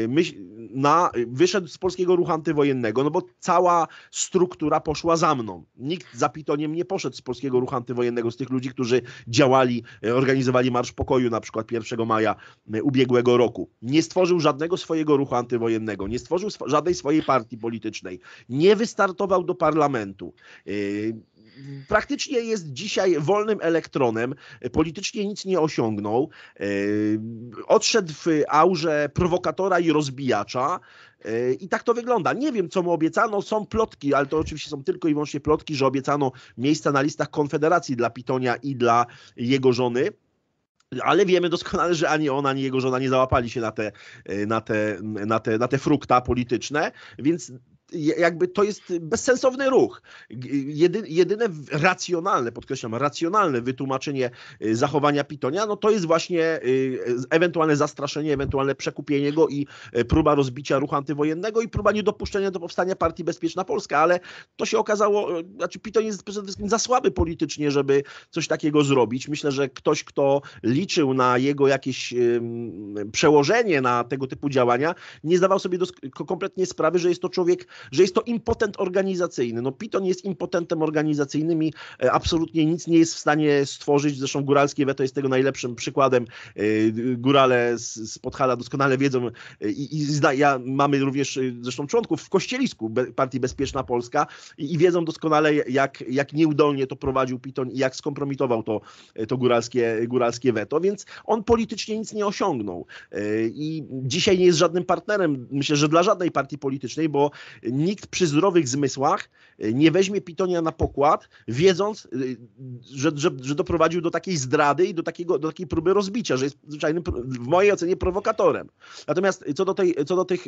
Myśl, na, wyszedł z polskiego ruchu antywojennego, no bo cała struktura poszła za mną. Nikt za Pitoniem nie poszedł z polskiego ruchu antywojennego, z tych ludzi, którzy działali, organizowali Marsz Pokoju na przykład pierwszego maja ubiegłego roku. Nie stworzył żadnego swojego ruchu antywojennego, nie stworzył sw- żadnej swojej partii politycznej, nie wystartował do parlamentu. Yy, Praktycznie jest dzisiaj wolnym elektronem, politycznie nic nie osiągnął, odszedł w aurze prowokatora i rozbijacza i tak to wygląda. Nie wiem, co mu obiecano, są plotki, ale to oczywiście są tylko i wyłącznie plotki, że obiecano miejsca na listach Konfederacji dla Pitonia i dla jego żony. Ale wiemy doskonale, że ani ona, ani jego żona nie załapali się na te, na te, na te, na te frukta polityczne, więc jakby to jest bezsensowny ruch. Jedyne, jedyne racjonalne, podkreślam, racjonalne wytłumaczenie zachowania Pitonia, no to jest właśnie ewentualne zastraszenie, ewentualne przekupienie go i próba rozbicia ruchu antywojennego i próba niedopuszczenia do powstania Partii Bezpieczna Polska, ale to się okazało, znaczy Pitoń jest przede wszystkim za słaby politycznie, żeby coś takiego zrobić. Myślę, że ktoś, kto liczył na jego jakieś przełożenie na tego typu działania, nie zdawał sobie dosk- kompletnie sprawy, że jest to człowiek, że jest to impotent organizacyjny. No Pitoń jest impotentem organizacyjnym i absolutnie nic nie jest w stanie stworzyć. Zresztą góralskie weto jest tego najlepszym przykładem. Górale z, z Podhala doskonale wiedzą i, i zna, ja, mamy również zresztą członków w Kościelisku Partii Bezpieczna Polska i, i wiedzą doskonale, jak, jak nieudolnie to prowadził Pitoń i jak skompromitował to, to góralskie, góralskie weto, więc on politycznie nic nie osiągnął. I dzisiaj nie jest żadnym partnerem, myślę, że dla żadnej partii politycznej, bo nikt przy zdrowych zmysłach nie weźmie Pitonia na pokład, wiedząc, że, że, że doprowadził do takiej zdrady i do, takiego, do takiej próby rozbicia, że jest zwyczajnym, w mojej ocenie, prowokatorem. Natomiast co do, tej, co do tych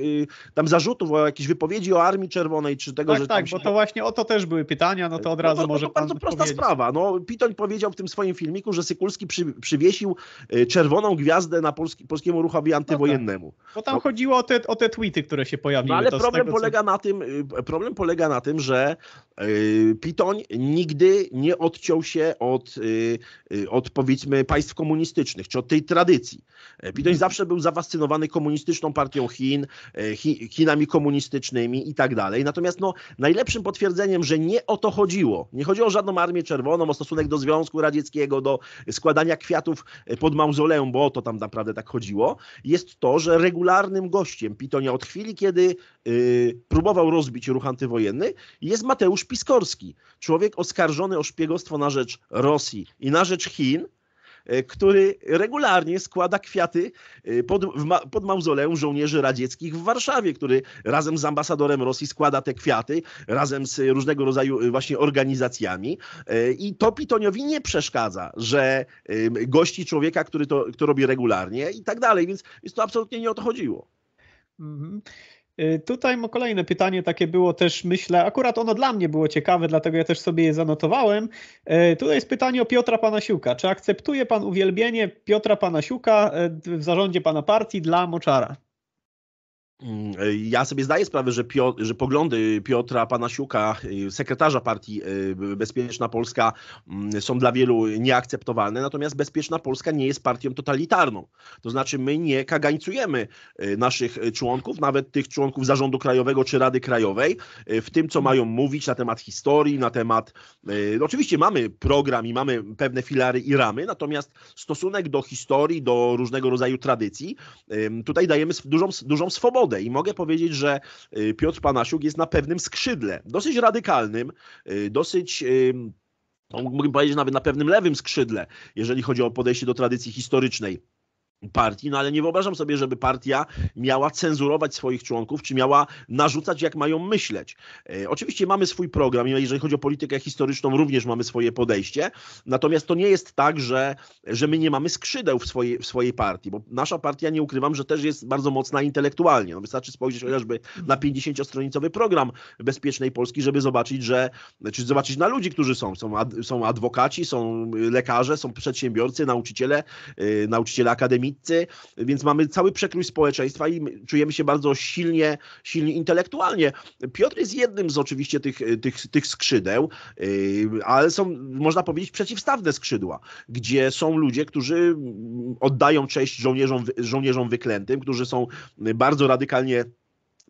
tam zarzutów o jakieś wypowiedzi o Armii Czerwonej, czy tego, tak, że... Tak, się... bo to właśnie o to też były pytania, no to od razu no to, może to, to bardzo pan prosta powiedzieć. Sprawa. No, Pitoń powiedział w tym swoim filmiku, że Sykulski przy, przywiesił czerwoną gwiazdę na polski, polskiemu ruchowi antywojennemu. No tak. Bo tam no. chodziło o te, o te tweety, które się pojawiły. No, ale to problem tego, polega co... na Na tym, problem polega na tym, że y, Pitoń nigdy nie odciął się od, y, od powiedzmy państw komunistycznych, czy od tej tradycji. Pitoń zawsze był zafascynowany komunistyczną partią Chin, chi, Chinami komunistycznymi i tak dalej. Natomiast no, najlepszym potwierdzeniem, że nie o to chodziło, nie chodziło o żadną Armię Czerwoną, o stosunek do Związku Radzieckiego, do składania kwiatów pod mauzoleum, bo o to tam naprawdę tak chodziło, jest to, że regularnym gościem Pitonia od chwili, kiedy y, próbował rozbić ruch antywojenny, jest Mateusz Piskorski, człowiek oskarżony o szpiegostwo na rzecz Rosji i na rzecz Chin, który regularnie składa kwiaty pod, pod mauzoleum żołnierzy radzieckich w Warszawie, który razem z ambasadorem Rosji składa te kwiaty, razem z różnego rodzaju właśnie organizacjami. I to Pitoniowi nie przeszkadza, że gości człowieka, który to, kto robi regularnie i tak dalej, więc to absolutnie nie o to chodziło. Mhm. Tutaj mam kolejne pytanie, takie było też, myślę, akurat ono dla mnie było ciekawe, dlatego ja też sobie je zanotowałem. Tutaj jest pytanie o Piotra Panasiuka. Czy akceptuje pan uwielbienie Piotra Panasiuka w zarządzie pana partii dla Moczara? Ja sobie zdaję sprawę, że, Piotr, że poglądy Piotra Panasiuka, sekretarza partii Bezpieczna Polska, są dla wielu nieakceptowalne, natomiast Bezpieczna Polska nie jest partią totalitarną. To znaczy my nie kagańcujemy naszych członków, nawet tych członków Zarządu Krajowego czy Rady Krajowej, w tym co mają mówić na temat historii, na temat... No oczywiście mamy program i mamy pewne filary i ramy, natomiast stosunek do historii, do różnego rodzaju tradycji, tutaj dajemy dużą, dużą swobodę. I mogę powiedzieć, że Piotr Panasiuk jest na pewnym skrzydle, dosyć radykalnym, dosyć... mógłbym powiedzieć, nawet na pewnym lewym skrzydle, jeżeli chodzi o podejście do tradycji historycznej partii, no ale nie wyobrażam sobie, żeby partia miała cenzurować swoich członków, czy miała narzucać, jak mają myśleć. E, oczywiście mamy swój program i jeżeli chodzi o politykę historyczną, również mamy swoje podejście, natomiast to nie jest tak, że, że my nie mamy skrzydeł w swojej, w swojej partii, bo nasza partia, nie ukrywam, że też jest bardzo mocna intelektualnie. No, wystarczy spojrzeć chociażby na pięćdziesięciostronicowy program Bezpiecznej Polski, żeby zobaczyć, że, czy zobaczyć na ludzi, którzy są. Są, ad, są adwokaci, są lekarze, są przedsiębiorcy, nauczyciele, y, nauczyciele akademiccy, więc mamy cały przekrój społeczeństwa i czujemy się bardzo silnie, silnie intelektualnie. Piotr jest jednym z oczywiście tych, tych, tych skrzydeł, ale są, można powiedzieć, przeciwstawne skrzydła, gdzie są ludzie, którzy oddają cześć żołnierzom, żołnierzom wyklętym, którzy są bardzo radykalnie,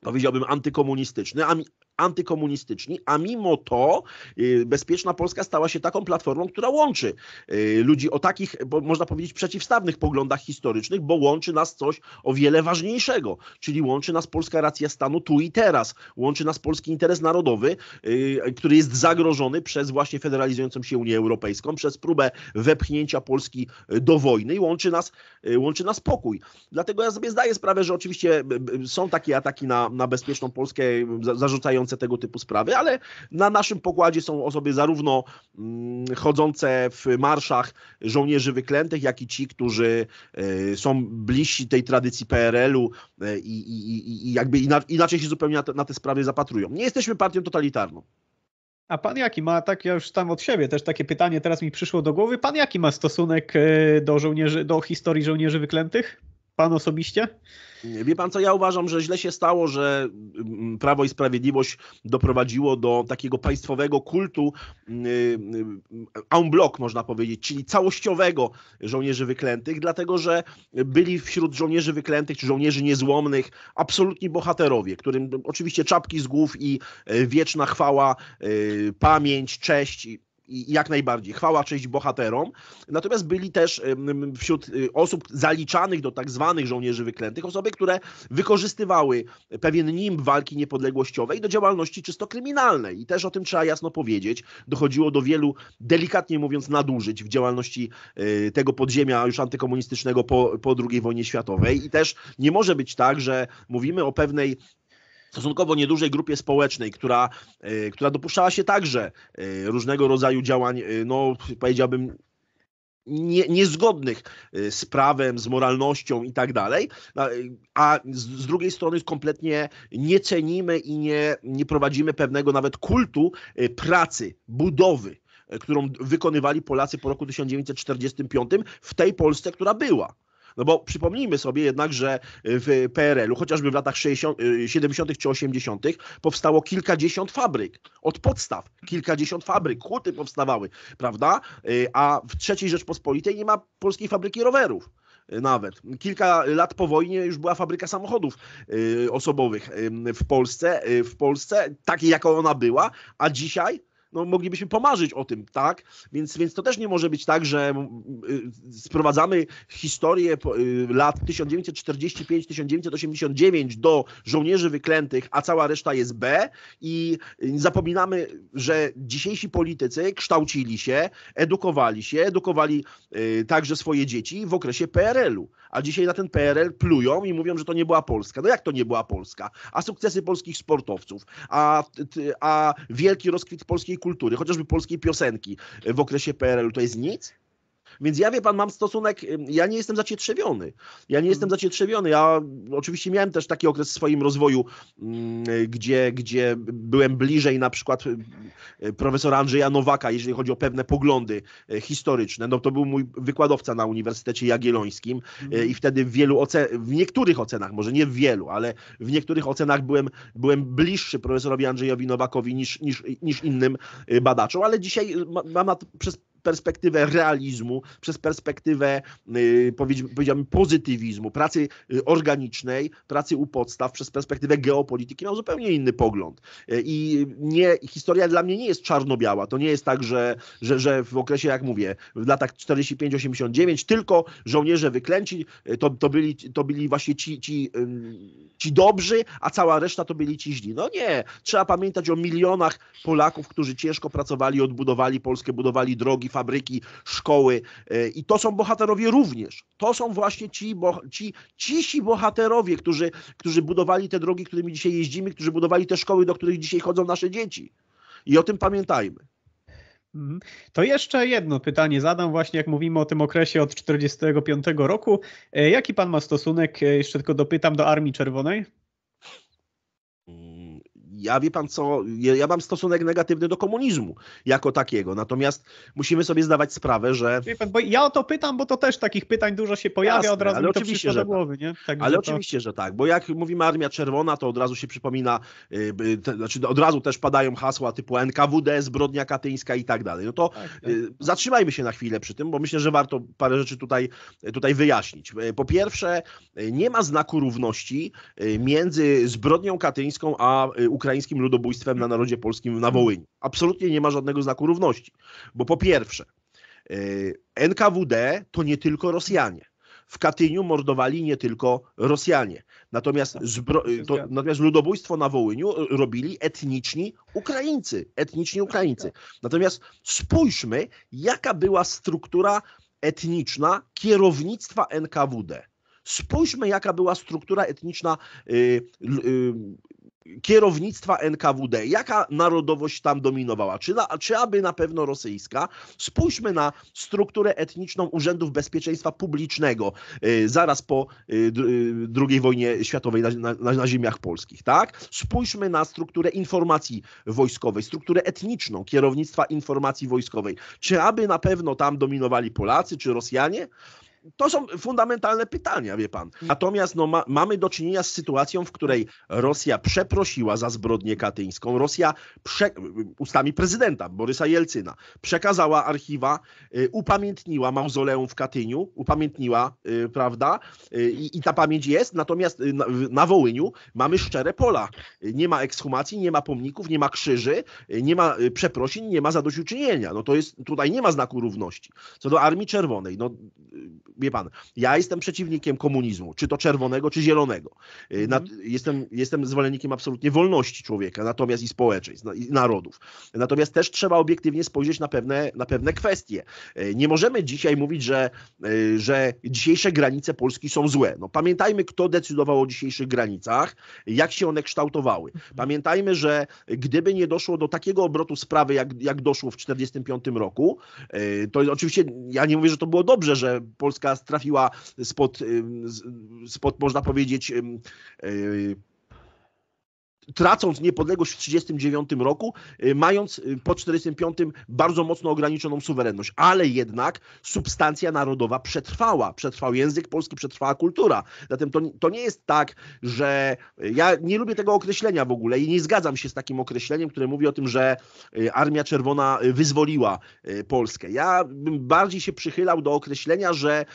powiedziałbym, antykomunistyczny, a mi, antykomunistyczni, a mimo to y, Bezpieczna Polska stała się taką platformą, która łączy y, ludzi o takich, bo, można powiedzieć, przeciwstawnych poglądach historycznych, bo łączy nas coś o wiele ważniejszego, czyli łączy nas polska racja stanu tu i teraz, łączy nas polski interes narodowy, y, który jest zagrożony przez właśnie federalizującą się Unię Europejską, przez próbę wepchnięcia Polski do wojny i łączy nas, y, łączy nas pokój. Dlatego ja sobie zdaję sprawę, że oczywiście są takie ataki na na Bezpieczną Polskę zarzucające tego typu sprawy, ale na naszym pokładzie są osoby zarówno chodzące w marszach żołnierzy wyklętych, jak i ci, którzy są bliżsi tej tradycji P R L u i, i, i jakby inaczej się zupełnie na te, na te sprawy zapatrują. Nie jesteśmy partią totalitarną. A pan jaki ma, tak ja już tam od siebie też takie pytanie teraz mi przyszło do głowy, pan jaki ma stosunek do żołnierzy, do historii żołnierzy wyklętych? Pan osobiście? Wie pan co, ja uważam, że źle się stało, że Prawo i Sprawiedliwość doprowadziło do takiego państwowego kultu en bloc, można powiedzieć, czyli całościowego żołnierzy wyklętych, dlatego że byli wśród żołnierzy wyklętych czy żołnierzy niezłomnych absolutni bohaterowie, którym oczywiście czapki z głów i wieczna chwała, pamięć, cześć. I jak najbardziej. Chwała, cześć bohaterom. Natomiast byli też wśród osób zaliczanych do tak zwanych żołnierzy wyklętych osoby, które wykorzystywały pewien nimb walki niepodległościowej do działalności czysto kryminalnej. I też o tym trzeba jasno powiedzieć. Dochodziło do wielu, delikatnie mówiąc, nadużyć w działalności tego podziemia już antykomunistycznego po, po drugiej wojnie światowej. I też nie może być tak, że mówimy o pewnej stosunkowo niedużej grupie społecznej, która, y, która dopuszczała się także y, różnego rodzaju działań, y, no powiedziałbym, Nie, niezgodnych z prawem, z moralnością i tak dalej, a z, z drugiej strony kompletnie nie cenimy i nie, nie prowadzimy pewnego nawet kultu y, pracy, budowy, y, którą wykonywali Polacy po roku tysiąc dziewięćset czterdziestym piątym w tej Polsce, która była. No bo przypomnijmy sobie jednak, że w P R L u, chociażby w latach siedemdziesiątych czy osiemdziesiątych powstało kilkadziesiąt fabryk. Od podstaw kilkadziesiąt fabryk, huty powstawały, prawda? A w trzeciej Rzeczpospolitej nie ma polskiej fabryki rowerów. Nawet. Kilka lat po wojnie już była fabryka samochodów osobowych w Polsce, w Polsce, takiej jaką ona była, a dzisiaj no moglibyśmy pomarzyć o tym, tak? Więc, więc to też nie może być tak, że sprowadzamy historię lat tysiąc dziewięćset czterdziesty piąty do tysiąc dziewięćset osiemdziesiątego dziewiątego do żołnierzy wyklętych, a cała reszta jest B i zapominamy, że dzisiejsi politycy kształcili się, edukowali się, edukowali także swoje dzieci w okresie P R L u, a dzisiaj na ten P R L plują i mówią, że to nie była Polska. No jak to nie była Polska? A sukcesy polskich sportowców, a, a wielki rozkwit polskiej kultury, chociażby polskiej piosenki w okresie P R L u to jest nic? Więc ja, wie pan, mam stosunek, ja nie jestem zacietrzewiony. Ja nie jestem zacietrzewiony. Ja oczywiście miałem też taki okres w swoim rozwoju, gdzie, gdzie byłem bliżej na przykład profesora Andrzeja Nowaka, jeżeli chodzi o pewne poglądy historyczne. No to był mój wykładowca na Uniwersytecie Jagiellońskim i wtedy w wielu ocen, w niektórych ocenach, może nie w wielu, ale w niektórych ocenach byłem, byłem bliższy profesorowi Andrzejowi Nowakowi niż, niż, niż innym badaczom, ale dzisiaj mam na to przez perspektywę realizmu, przez perspektywę, yy, powiedziałbym, pozytywizmu, pracy organicznej, pracy u podstaw, przez perspektywę geopolityki miał zupełnie inny pogląd. Yy, I nie, historia dla mnie nie jest czarno-biała. To nie jest tak, że, że, że w okresie, jak mówię, w latach czterdziesty piąty do osiemdziesiątego dziewiątego tylko żołnierze wyklęci to, to, byli, to byli właśnie ci, ci, yy, ci dobrzy, a cała reszta to byli ci źli. No nie. Trzeba pamiętać o milionach Polaków, którzy ciężko pracowali, odbudowali Polskę, budowali drogi, fabryki, szkoły i to są bohaterowie również. To są właśnie ci, bo, ci cisi bohaterowie, którzy, którzy budowali te drogi, którymi dzisiaj jeździmy, którzy budowali te szkoły, do których dzisiaj chodzą nasze dzieci. I o tym pamiętajmy. To jeszcze jedno pytanie zadam właśnie, jak mówimy o tym okresie od czterdziestego piątego roku. Jaki pan ma stosunek, jeszcze tylko dopytam, do Armii Czerwonej? Ja wie pan co, ja mam stosunek negatywny do komunizmu jako takiego, natomiast musimy sobie zdawać sprawę, że... Wie pan, bo ja o to pytam, bo to też takich pytań dużo się pojawia, jasne, od razu mi to przyszło do głowy. Nie? Tak, ale oczywiście, to... że tak, bo jak mówimy Armia Czerwona, to od razu się przypomina, yy, te, znaczy od razu też padają hasła typu N K W D, zbrodnia katyńska i tak dalej. No to tak, tak. Yy, zatrzymajmy się na chwilę przy tym, bo myślę, że warto parę rzeczy tutaj, tutaj wyjaśnić. Yy, po pierwsze, yy, nie ma znaku równości yy, między zbrodnią katyńską a yy, Ukrainą. Ukraińskim ludobójstwem na narodzie polskim na Wołyniu. Absolutnie nie ma żadnego znaku równości, bo po pierwsze N K W D to nie tylko Rosjanie. W Katyniu mordowali nie tylko Rosjanie. Natomiast, zbro- to, natomiast ludobójstwo na Wołyniu robili etniczni Ukraińcy. Etniczni Ukraińcy. Natomiast spójrzmy, jaka była struktura etniczna kierownictwa N K W D. Spójrzmy, jaka była struktura etniczna yy, yy, kierownictwa N K W D, jaka narodowość tam dominowała, czy, na, czy aby na pewno rosyjska. Spójrzmy na strukturę etniczną Urzędów Bezpieczeństwa Publicznego y, zaraz po y, drugiej wojnie światowej na, na, na ziemiach polskich, tak? Spójrzmy na strukturę informacji wojskowej, strukturę etniczną kierownictwa informacji wojskowej, czy aby na pewno tam dominowali Polacy czy Rosjanie? To są fundamentalne pytania, wie pan. Natomiast no, ma, mamy do czynienia z sytuacją, w której Rosja przeprosiła za zbrodnię katyńską. Rosja prze, ustami prezydenta Borysa Jelcyna przekazała archiwa, y, upamiętniła mauzoleum w Katyniu, upamiętniła, y, prawda? I y, y, ta pamięć jest, natomiast na, na Wołyniu mamy szczere pola. Nie ma ekshumacji, nie ma pomników, nie ma krzyży, nie ma przeprosin, nie ma zadośćuczynienia. No to jest, tutaj nie ma znaku równości. Co do Armii Czerwonej, no... Wie pan, ja jestem przeciwnikiem komunizmu, czy to czerwonego, czy zielonego. Nad, mm. jestem, jestem zwolennikiem absolutnie wolności człowieka, natomiast i społeczeństw, i narodów. Natomiast też trzeba obiektywnie spojrzeć na pewne, na pewne kwestie. Nie możemy dzisiaj mówić, że, że dzisiejsze granice Polski są złe. No, pamiętajmy, kto decydował o dzisiejszych granicach, jak się one kształtowały. Pamiętajmy, że gdyby nie doszło do takiego obrotu sprawy, jak, jak doszło w tysiąc dziewięćset czterdziestym piątym roku, to oczywiście ja nie mówię, że to było dobrze, że Polska trafiła spod, spod, można powiedzieć, tracąc niepodległość w tysiąc dziewięćset trzydziestym dziewiątym roku, mając po tysiąc dziewięćset czterdziestym piątym bardzo mocno ograniczoną suwerenność. Ale jednak substancja narodowa przetrwała. Przetrwał język polski, przetrwała kultura. Zatem to, to nie jest tak, że... Ja nie lubię tego określenia w ogóle i nie zgadzam się z takim określeniem, które mówi o tym, że Armia Czerwona wyzwoliła Polskę. Ja bym bardziej się przychylał do określenia, że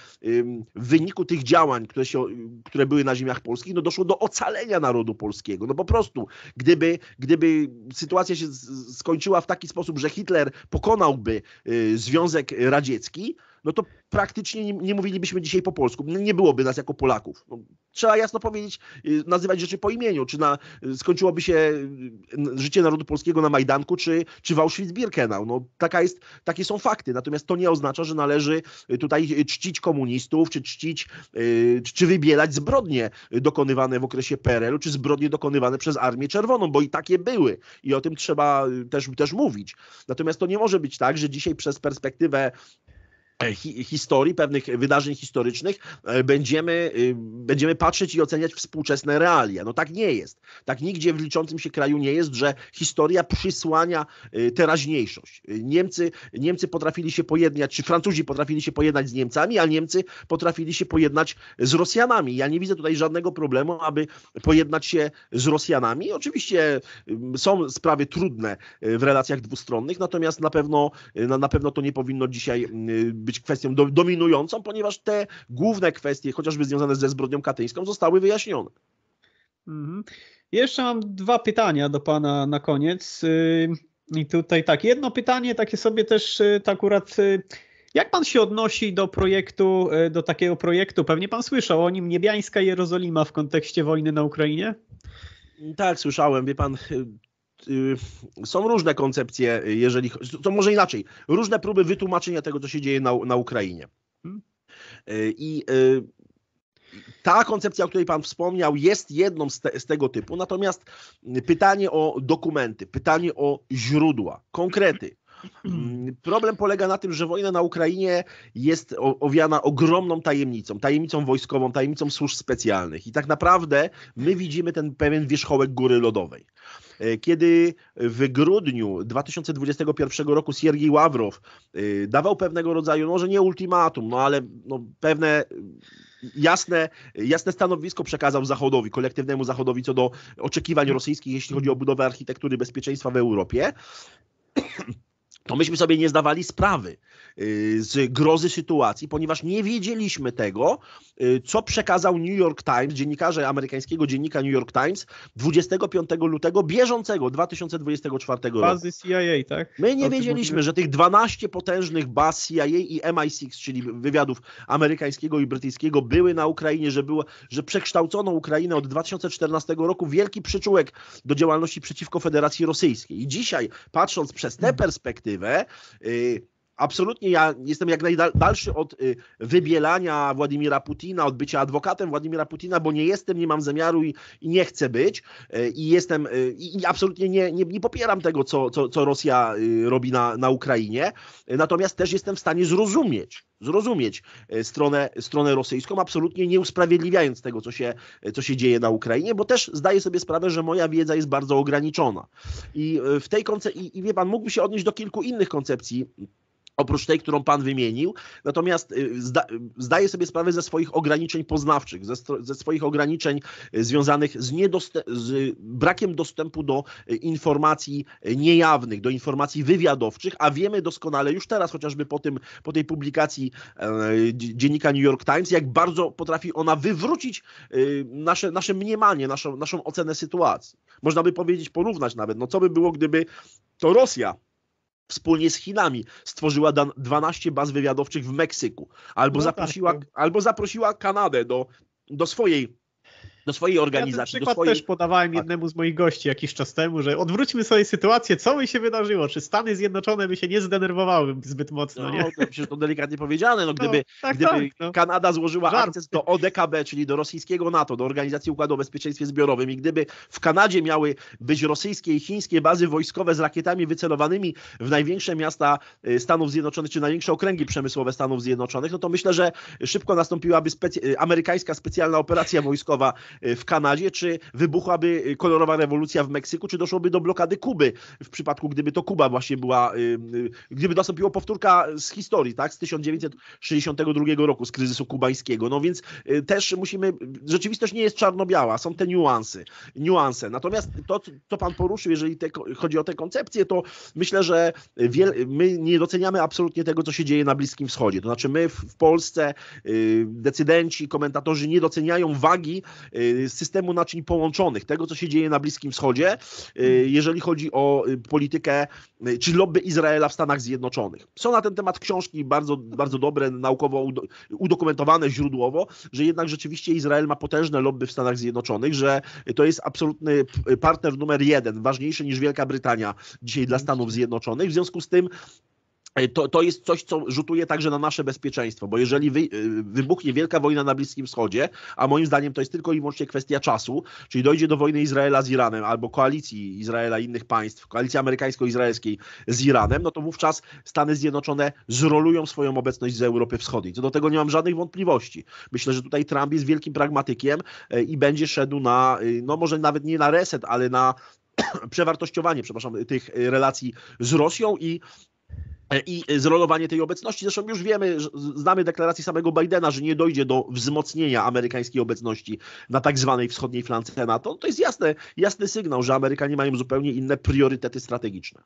w wyniku tych działań, które, się, które były na ziemiach polskich, no doszło do ocalenia narodu polskiego. No po prostu Gdyby, gdyby sytuacja się skończyła w taki sposób, że Hitler pokonałby y, Związek Radziecki, no to praktycznie nie, nie mówilibyśmy dzisiaj po polsku. Nie byłoby nas jako Polaków. No, trzeba jasno powiedzieć, y, nazywać rzeczy po imieniu. Czy na, y, skończyłoby się y, życie narodu polskiego na Majdanku, czy, czy w Auschwitz-Birkenau. No, taka jest, takie są fakty. Natomiast to nie oznacza, że należy tutaj czcić komunistów, czy czcić, y, czy wybielać zbrodnie dokonywane w okresie P R L-u, czy zbrodnie dokonywane przez Armię Czerwoną, bo i takie były. I o tym trzeba też, też mówić. Natomiast to nie może być tak, że dzisiaj przez perspektywę historii, pewnych wydarzeń historycznych będziemy, będziemy patrzeć i oceniać współczesne realia. No tak nie jest. Tak nigdzie w liczącym się kraju nie jest, że historia przysłania teraźniejszość. Niemcy, Niemcy potrafili się pojednać, czy Francuzi potrafili się pojednać z Niemcami, a Niemcy potrafili się pojednać z Rosjanami. Ja nie widzę tutaj żadnego problemu, aby pojednać się z Rosjanami. Oczywiście są sprawy trudne w relacjach dwustronnych, natomiast na pewno, na pewno to nie powinno dzisiaj być kwestią do, dominującą, ponieważ te główne kwestie, chociażby związane ze zbrodnią katyńską, zostały wyjaśnione. Mm-hmm. Jeszcze mam dwa pytania do pana na koniec. Yy, I tutaj tak, jedno pytanie takie sobie też yy, tak akurat... Yy, jak pan się odnosi do projektu, yy, do takiego projektu, pewnie pan słyszał o nim, Niebiańska Jerozolima w kontekście wojny na Ukrainie? Tak, słyszałem, wie pan... Yy... są różne koncepcje, jeżeli to może inaczej, różne próby wytłumaczenia tego, co się dzieje na, na Ukrainie. I ta koncepcja, o której Pan wspomniał, jest jedną z, te, z tego typu, natomiast pytanie o dokumenty, pytanie o źródła, konkrety. Problem polega na tym, że wojna na Ukrainie jest owiana ogromną tajemnicą, tajemnicą wojskową, tajemnicą służb specjalnych i tak naprawdę my widzimy ten pewien wierzchołek góry lodowej. Kiedy w grudniu dwa tysiące dwudziestego pierwszego roku Siergiej Ławrow dawał pewnego rodzaju, może nie ultimatum, no ale no pewne jasne, jasne stanowisko przekazał Zachodowi, kolektywnemu Zachodowi co do oczekiwań rosyjskich, jeśli chodzi o budowę architektury bezpieczeństwa w Europie, to myśmy sobie nie zdawali sprawy z grozy sytuacji, ponieważ nie wiedzieliśmy tego, co przekazał New York Times, dziennikarze amerykańskiego dziennika New York Times dwudziestego piątego lutego bieżącego dwa tysiące dwudziestego czwartego roku. Bazy C I A, tak? My nie wiedzieliśmy, że tych dwanaście potężnych baz C I A i M I sześć, czyli wywiadów amerykańskiego i brytyjskiego, były na Ukrainie, że, było, że przekształcono Ukrainę od dwa tysiące czternastego roku w wielki przyczółek do działalności przeciwko Federacji Rosyjskiej. I dzisiaj, patrząc przez tę perspektywę, absolutnie ja jestem jak najdalszy od wybielania Władimira Putina, od bycia adwokatem Władimira Putina, bo nie jestem, nie mam zamiaru i, i nie chcę być i jestem i absolutnie nie, nie, nie popieram tego, co, co, co Rosja robi na, na Ukrainie, natomiast też jestem w stanie zrozumieć zrozumieć stronę, stronę rosyjską, absolutnie nie usprawiedliwiając tego, co się, co się dzieje na Ukrainie, bo też zdaję sobie sprawę, że moja wiedza jest bardzo ograniczona. I w tej koncepcji, i wie pan, mógłby się odnieść do kilku innych koncepcji, oprócz tej, którą Pan wymienił, natomiast zda, zdaję sobie sprawę ze swoich ograniczeń poznawczych, ze, ze swoich ograniczeń związanych z, niedost, z brakiem dostępu do informacji niejawnych, do informacji wywiadowczych, a wiemy doskonale już teraz, chociażby po, tym, po tej publikacji e, dziennika New York Times, jak bardzo potrafi ona wywrócić e, nasze, nasze mniemanie, naszą, naszą ocenę sytuacji. Można by powiedzieć, porównać nawet, no co by było, gdyby to Rosja wspólnie z Chinami stworzyła dwanaście baz wywiadowczych w Meksyku. Albo, no zaprosiła, tak. albo zaprosiła Kanadę do, do swojej do swojej organizacji. Ja ten przykład do swojej... też podawałem tak. jednemu z moich gości jakiś czas temu, że odwróćmy sobie sytuację, co by się wydarzyło, czy Stany Zjednoczone by się nie zdenerwowały zbyt mocno. No, nie? To przecież to delikatnie powiedziane, no, gdyby, no, tak, gdyby tak, no. Kanada złożyła Żart. akces do O D K B, czyli do rosyjskiego NATO, do Organizacji Układu o Bezpieczeństwie Zbiorowym i gdyby w Kanadzie miały być rosyjskie i chińskie bazy wojskowe z rakietami wycelowanymi w największe miasta Stanów Zjednoczonych, czy największe okręgi przemysłowe Stanów Zjednoczonych, no to myślę, że szybko nastąpiłaby specy... amerykańska specjalna operacja wojskowa w Kanadzie, czy wybuchłaby kolorowa rewolucja w Meksyku, czy doszłoby do blokady Kuby, w przypadku gdyby to Kuba właśnie była, gdyby nastąpiła powtórka z historii, tak, z tysiąc dziewięćset sześćdziesiątego drugiego roku, z kryzysu kubańskiego. No więc też musimy, rzeczywistość nie jest czarno-biała, są te niuanse. niuanse. Natomiast to, co Pan poruszył, jeżeli te, chodzi o te koncepcje, to myślę, że wiel, my nie doceniamy absolutnie tego, co się dzieje na Bliskim Wschodzie. To znaczy my w, w Polsce, decydenci, komentatorzy nie doceniają wagi systemu naczyń połączonych, tego, co się dzieje na Bliskim Wschodzie, jeżeli chodzi o politykę, czy lobby Izraela w Stanach Zjednoczonych. Są na ten temat książki bardzo, bardzo dobre, naukowo udokumentowane źródłowo, że jednak rzeczywiście Izrael ma potężne lobby w Stanach Zjednoczonych, że to jest absolutny partner numer jeden, ważniejszy niż Wielka Brytania dzisiaj dla Stanów Zjednoczonych. W związku z tym To, to jest coś, co rzutuje także na nasze bezpieczeństwo, bo jeżeli wy, wybuchnie wielka wojna na Bliskim Wschodzie, a moim zdaniem to jest tylko i wyłącznie kwestia czasu, czyli dojdzie do wojny Izraela z Iranem albo koalicji Izraela i innych państw, koalicji amerykańsko-izraelskiej z Iranem, no to wówczas Stany Zjednoczone zrolują swoją obecność z Europy Wschodniej. Co do tego nie mam żadnych wątpliwości. Myślę, że tutaj Trump jest wielkim pragmatykiem i będzie szedł na, no może nawet nie na reset, ale na przewartościowanie, przepraszam, tych relacji z Rosją i I zrolowanie tej obecności. Zresztą już wiemy, znamy deklarację samego Bidena, że nie dojdzie do wzmocnienia amerykańskiej obecności na tak zwanej wschodniej flance NATO. To jest jasne, jasny sygnał, że Amerykanie mają zupełnie inne priorytety strategiczne.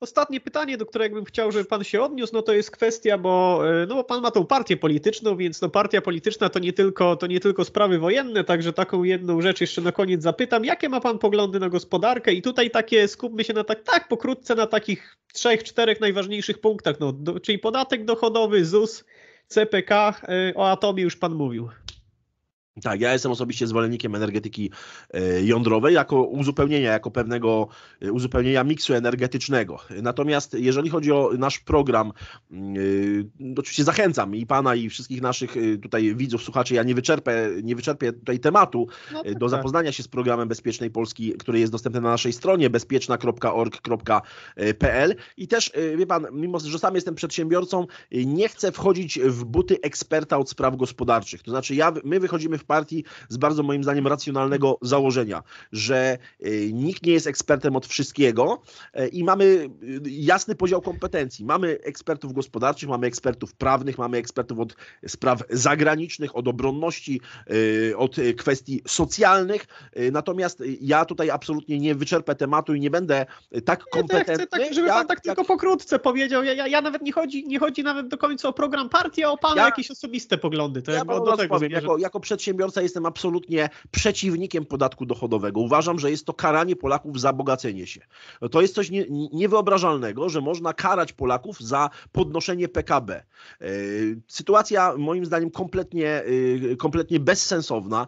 Ostatnie pytanie, do którego bym chciał, żeby Pan się odniósł, no to jest kwestia, bo, no bo Pan ma tą partię polityczną, więc no partia polityczna to nie tylko, to nie tylko sprawy wojenne, także taką jedną rzecz jeszcze na koniec zapytam. Jakie ma Pan poglądy na gospodarkę? I tutaj takie, skupmy się na tak, tak pokrótce na takich trzech, czterech najważniejszych punktach, no, do, czyli podatek dochodowy, Z U S, C P K, o atomie już Pan mówił. Tak, ja jestem osobiście zwolennikiem energetyki jądrowej jako uzupełnienia, jako pewnego uzupełnienia miksu energetycznego. Natomiast jeżeli chodzi o nasz program, oczywiście zachęcam i Pana, i wszystkich naszych tutaj widzów, słuchaczy, ja nie wyczerpię, nie wyczerpię tutaj tematu no tak, do zapoznania się z programem Bezpiecznej Polski, który jest dostępny na naszej stronie bezpieczna kropka org kropka p l i też, wie Pan, mimo że sam jestem przedsiębiorcą, nie chcę wchodzić w buty eksperta od spraw gospodarczych. To znaczy ja, my wychodzimy w partii z bardzo moim zdaniem racjonalnego założenia, że nikt nie jest ekspertem od wszystkiego i mamy jasny podział kompetencji. Mamy ekspertów gospodarczych, mamy ekspertów prawnych, mamy ekspertów od spraw zagranicznych, od obronności, od kwestii socjalnych. Natomiast ja tutaj absolutnie nie wyczerpę tematu i nie będę tak kompetentny. Ja chcę tak, żeby ja, pan tak, tak tylko pokrótce powiedział. Ja, ja, ja nawet nie chodzi, nie chodzi nawet do końca o program partii, a o pana ja, jakieś osobiste poglądy. To ja panu do tego powiem, jako, jako przedsiębiorca jestem absolutnie przeciwnikiem podatku dochodowego. Uważam, że jest to karanie Polaków za bogacenie się. To jest coś nie, niewyobrażalnego, że można karać Polaków za podnoszenie P K B. Sytuacja moim zdaniem kompletnie, kompletnie bezsensowna.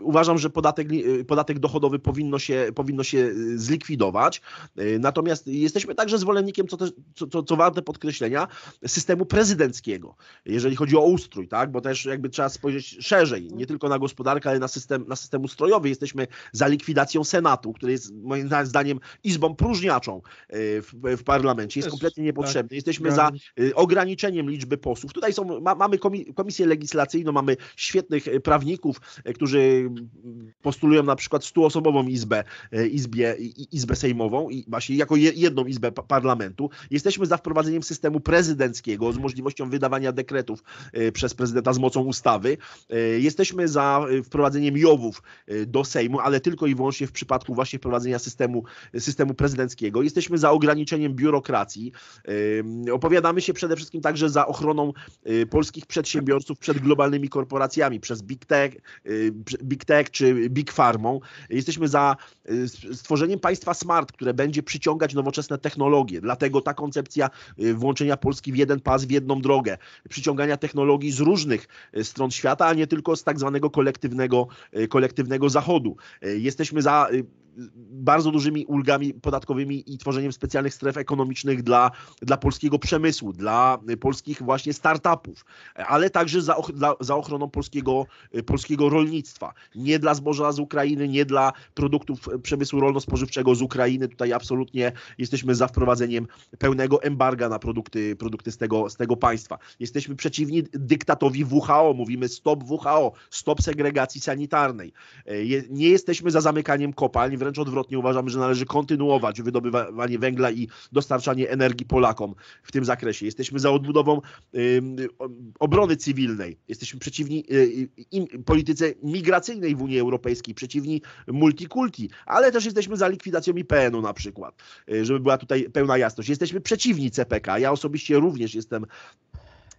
Uważam, że podatek, podatek dochodowy powinno się, powinno się zlikwidować. Natomiast jesteśmy także zwolennikiem, co, też, co, co, co warte podkreślenia, systemu prezydenckiego, jeżeli chodzi o ustrój, tak? Bo też jakby trzeba spojrzeć szerzej, nie tylko na gospodarkę, ale na system, na system ustrojowy. Jesteśmy za likwidacją Senatu, który jest moim zdaniem izbą próżniaczą w, w parlamencie. Jest kompletnie niepotrzebny. Jesteśmy za ograniczeniem liczby posłów. Tutaj są, ma, mamy komisję legislacyjną, mamy świetnych prawników, którzy postulują na przykład stuosobową izbę, izbie, izbę sejmową i właśnie jako jedną izbę parlamentu. Jesteśmy za wprowadzeniem systemu prezydenckiego z możliwością wydawania dekretów przez prezydenta z mocą ustawy. Jesteśmy za wprowadzeniem JOW-ów do Sejmu, ale tylko i wyłącznie w przypadku właśnie wprowadzenia systemu, systemu prezydenckiego. Jesteśmy za ograniczeniem biurokracji. Opowiadamy się przede wszystkim także za ochroną polskich przedsiębiorców przed globalnymi korporacjami, przez Big Tech, Big Tech czy Big Pharmą. Jesteśmy za stworzeniem państwa smart, które będzie przyciągać nowoczesne technologie. Dlatego ta koncepcja włączenia Polski w jeden pas, w jedną drogę, przyciągania technologii z różnych stron świata, a nie tylko z tak zwanego kolektywnego, kolektywnego zachodu. Jesteśmy za bardzo dużymi ulgami podatkowymi i tworzeniem specjalnych stref ekonomicznych dla, dla polskiego przemysłu, dla polskich właśnie startupów, ale także za, dla, za ochroną polskiego, polskiego rolnictwa. Nie dla zboża z Ukrainy, nie dla produktów przemysłu rolno-spożywczego z Ukrainy. Tutaj absolutnie jesteśmy za wprowadzeniem pełnego embarga na produkty, produkty z tego, z tego państwa. Jesteśmy przeciwni dyktatowi W H O. Mówimy stop W H O, stop segregacji sanitarnej. Nie jesteśmy za zamykaniem kopalń, wręcz odwrotnie, uważamy, że należy kontynuować wydobywanie węgla i dostarczanie energii Polakom w tym zakresie. Jesteśmy za odbudową y, obrony cywilnej. Jesteśmy przeciwni y, y, polityce migracyjnej w Unii Europejskiej, przeciwni multikulti, ale też jesteśmy za likwidacją I P N u na przykład, y, żeby była tutaj pełna jasność. Jesteśmy przeciwni C P K. Ja osobiście również jestem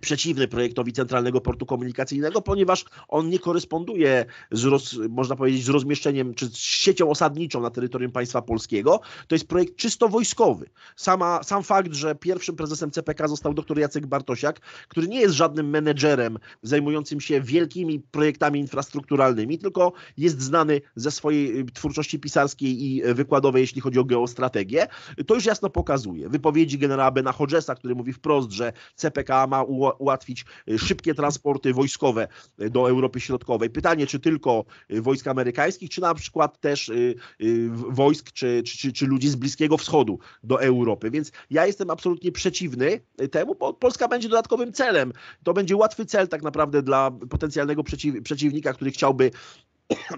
przeciwny projektowi Centralnego Portu Komunikacyjnego, ponieważ on nie koresponduje z, roz, można powiedzieć, z rozmieszczeniem czy z siecią osadniczą na terytorium państwa polskiego. To jest projekt czysto wojskowy. Sama, sam fakt, że pierwszym prezesem C P K został dr Jacek Bartosiak, który nie jest żadnym menedżerem zajmującym się wielkimi projektami infrastrukturalnymi, tylko jest znany ze swojej twórczości pisarskiej i wykładowej, jeśli chodzi o geostrategię, to już jasno pokazuje. Wypowiedzi generała Bena Hodgesa, który mówi wprost, że C P K ma ułożone ułatwić szybkie transporty wojskowe do Europy Środkowej. Pytanie, czy tylko wojsk amerykańskich, czy na przykład też wojsk, czy, czy, czy ludzi z Bliskiego Wschodu do Europy. Więc ja jestem absolutnie przeciwny temu, bo Polska będzie dodatkowym celem. To będzie łatwy cel tak naprawdę dla potencjalnego przeciw, przeciwnika, który chciałby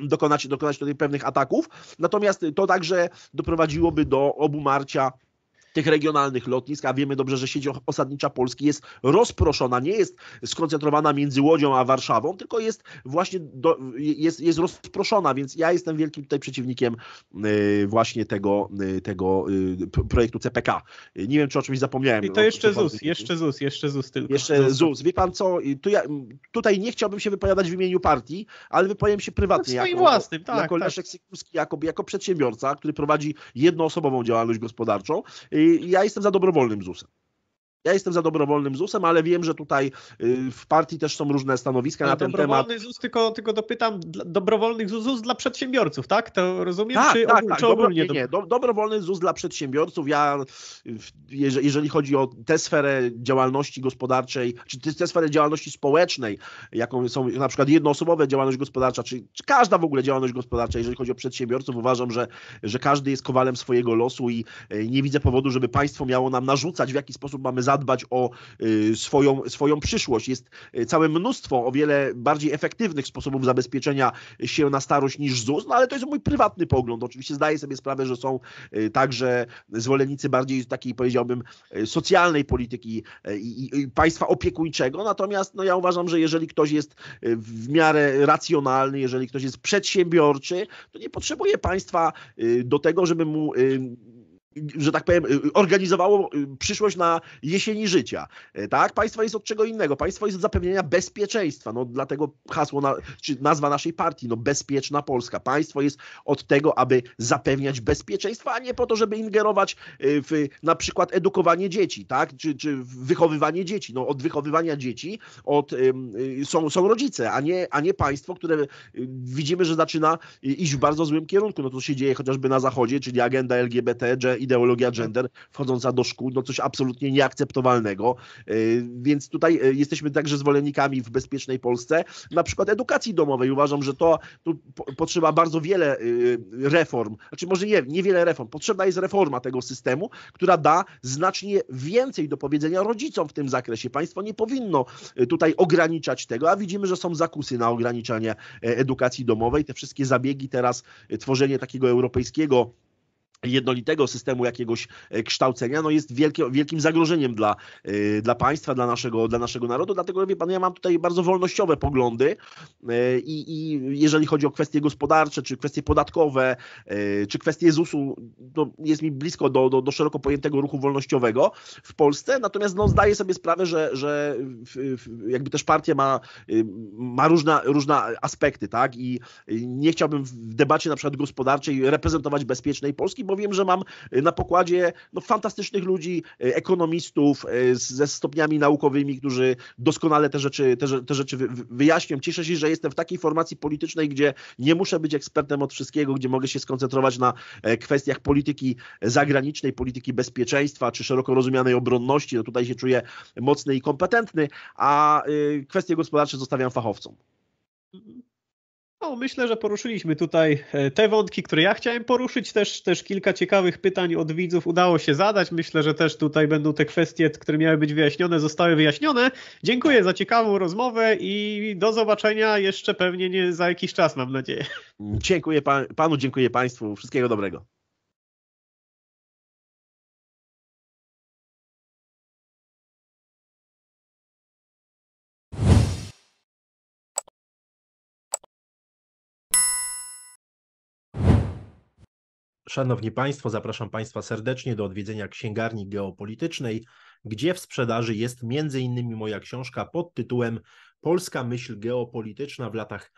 dokonać, dokonać tutaj pewnych ataków. Natomiast to także doprowadziłoby do obumarcia tych regionalnych lotnisk, a wiemy dobrze, że sieć osadnicza Polski jest rozproszona, nie jest skoncentrowana między Łodzią a Warszawą, tylko jest właśnie do, jest, jest rozproszona, więc ja jestem wielkim tutaj przeciwnikiem właśnie tego, tego projektu C P K. Nie wiem, czy o czymś zapomniałem. I to jeszcze ZUS, jeszcze ZUS, jeszcze ZUS tylko. Jeszcze ZUS. Wie pan co, tu ja, tutaj nie chciałbym się wypowiadać w imieniu partii, ale wypowiem się prywatnie. No, swoim jako, własnym, tak. Jako tak. Leszek Sykulski, jako, jako przedsiębiorca, który prowadzi jednoosobową działalność gospodarczą. Ja jestem za dobrowolnym ZUS-em. Ja jestem za dobrowolnym ZUS-em, ale wiem, że tutaj w partii też są różne stanowiska A na ten temat. Dobrowolny ZUS, tylko, tylko dopytam, dobrowolny ZUS dla przedsiębiorców, tak? To rozumiem? Tak, czy tak, ogól, tak. Czy Dobro, nie, nie. Dobrowolny ZUS dla przedsiębiorców. Ja, jeżeli chodzi o tę sferę działalności gospodarczej, czy tę sferę działalności społecznej, jaką są na przykład jednoosobowe działalność gospodarcza, czy, czy każda w ogóle działalność gospodarcza, jeżeli chodzi o przedsiębiorców, uważam, że, że każdy jest kowalem swojego losu i nie widzę powodu, żeby państwo miało nam narzucać, w jaki sposób mamy zadbać o swoją, swoją przyszłość. Jest całe mnóstwo o wiele bardziej efektywnych sposobów zabezpieczenia się na starość niż ZUS, no ale to jest mój prywatny pogląd. Oczywiście zdaję sobie sprawę, że są także zwolennicy bardziej takiej, powiedziałbym, socjalnej polityki i, i, i państwa opiekuńczego, natomiast no, ja uważam, że jeżeli ktoś jest w miarę racjonalny, jeżeli ktoś jest przedsiębiorczy, to nie potrzebuje państwa do tego, żeby mu, że tak powiem, organizowało przyszłość na jesieni życia. Tak? Państwo jest od czego innego. Państwo jest od zapewnienia bezpieczeństwa. No, dlatego hasło, na, czy nazwa naszej partii, no, Bezpieczna Polska. Państwo jest od tego, aby zapewniać bezpieczeństwo, a nie po to, żeby ingerować w na przykład edukowanie dzieci, tak? czy, czy wychowywanie dzieci. No, od wychowywania dzieci od, są, są rodzice, a nie, a nie państwo, które widzimy, że zaczyna iść w bardzo złym kierunku. No, to się dzieje chociażby na Zachodzie, czyli agenda L G B T, że ideologia gender wchodząca do szkół, no coś absolutnie nieakceptowalnego. Więc tutaj jesteśmy także zwolennikami w Bezpiecznej Polsce na przykład edukacji domowej. Uważam, że to tu potrzeba bardzo wiele reform, znaczy może nie, niewiele reform, potrzebna jest reforma tego systemu, która da znacznie więcej do powiedzenia rodzicom w tym zakresie. Państwo nie powinno tutaj ograniczać tego, a widzimy, że są zakusy na ograniczanie edukacji domowej. Te wszystkie zabiegi teraz, tworzenie takiego europejskiego jednolitego systemu jakiegoś kształcenia, no jest wielkie, wielkim zagrożeniem dla, dla państwa, dla naszego, dla naszego narodu. Dlatego, wie pan, ja mam tutaj bardzo wolnościowe poglądy i, i jeżeli chodzi o kwestie gospodarcze, czy kwestie podatkowe, czy kwestie zusu, to jest mi blisko do, do, do szeroko pojętego ruchu wolnościowego w Polsce. Natomiast no, zdaję sobie sprawę, że, że jakby też partia ma, ma różne, różne aspekty, tak? I nie chciałbym w debacie na przykład gospodarczej reprezentować Bezpiecznej Polski, bo wiem, że mam na pokładzie no, fantastycznych ludzi, ekonomistów ze stopniami naukowymi, którzy doskonale te rzeczy, te, te rzeczy wyjaśnią. Cieszę się, że jestem w takiej formacji politycznej, gdzie nie muszę być ekspertem od wszystkiego, gdzie mogę się skoncentrować na kwestiach polityki zagranicznej, polityki bezpieczeństwa, czy szeroko rozumianej obronności. No, tutaj się czuję mocny i kompetentny, a kwestie gospodarcze zostawiam fachowcom. No, myślę, że poruszyliśmy tutaj te wątki, które ja chciałem poruszyć. Też, też kilka ciekawych pytań od widzów udało się zadać. Myślę, że też tutaj będą te kwestie, które miały być wyjaśnione, zostały wyjaśnione. Dziękuję za ciekawą rozmowę i do zobaczenia jeszcze pewnie nie za jakiś czas, mam nadzieję. Dziękuję pan, panu, dziękuję państwu. Wszystkiego dobrego. Szanowni Państwo, zapraszam Państwa serdecznie do odwiedzenia Księgarni Geopolitycznej, gdzie w sprzedaży jest między innymi moja książka pod tytułem Polska myśl geopolityczna w latach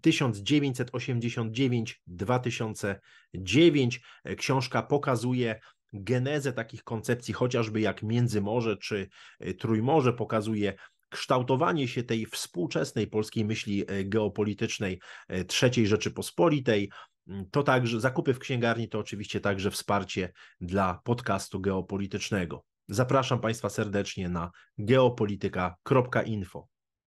tysiąc dziewięćset osiemdziesiąt dziewięć do dwa tysiące dziewięć. Książka pokazuje genezę takich koncepcji chociażby jak Międzymorze czy Trójmorze, pokazuje kształtowanie się tej współczesnej polskiej myśli geopolitycznej trzeciej Rzeczypospolitej. To także zakupy w księgarni, to oczywiście także wsparcie dla podcastu geopolitycznego. Zapraszam Państwa serdecznie na geopolityka kropka info.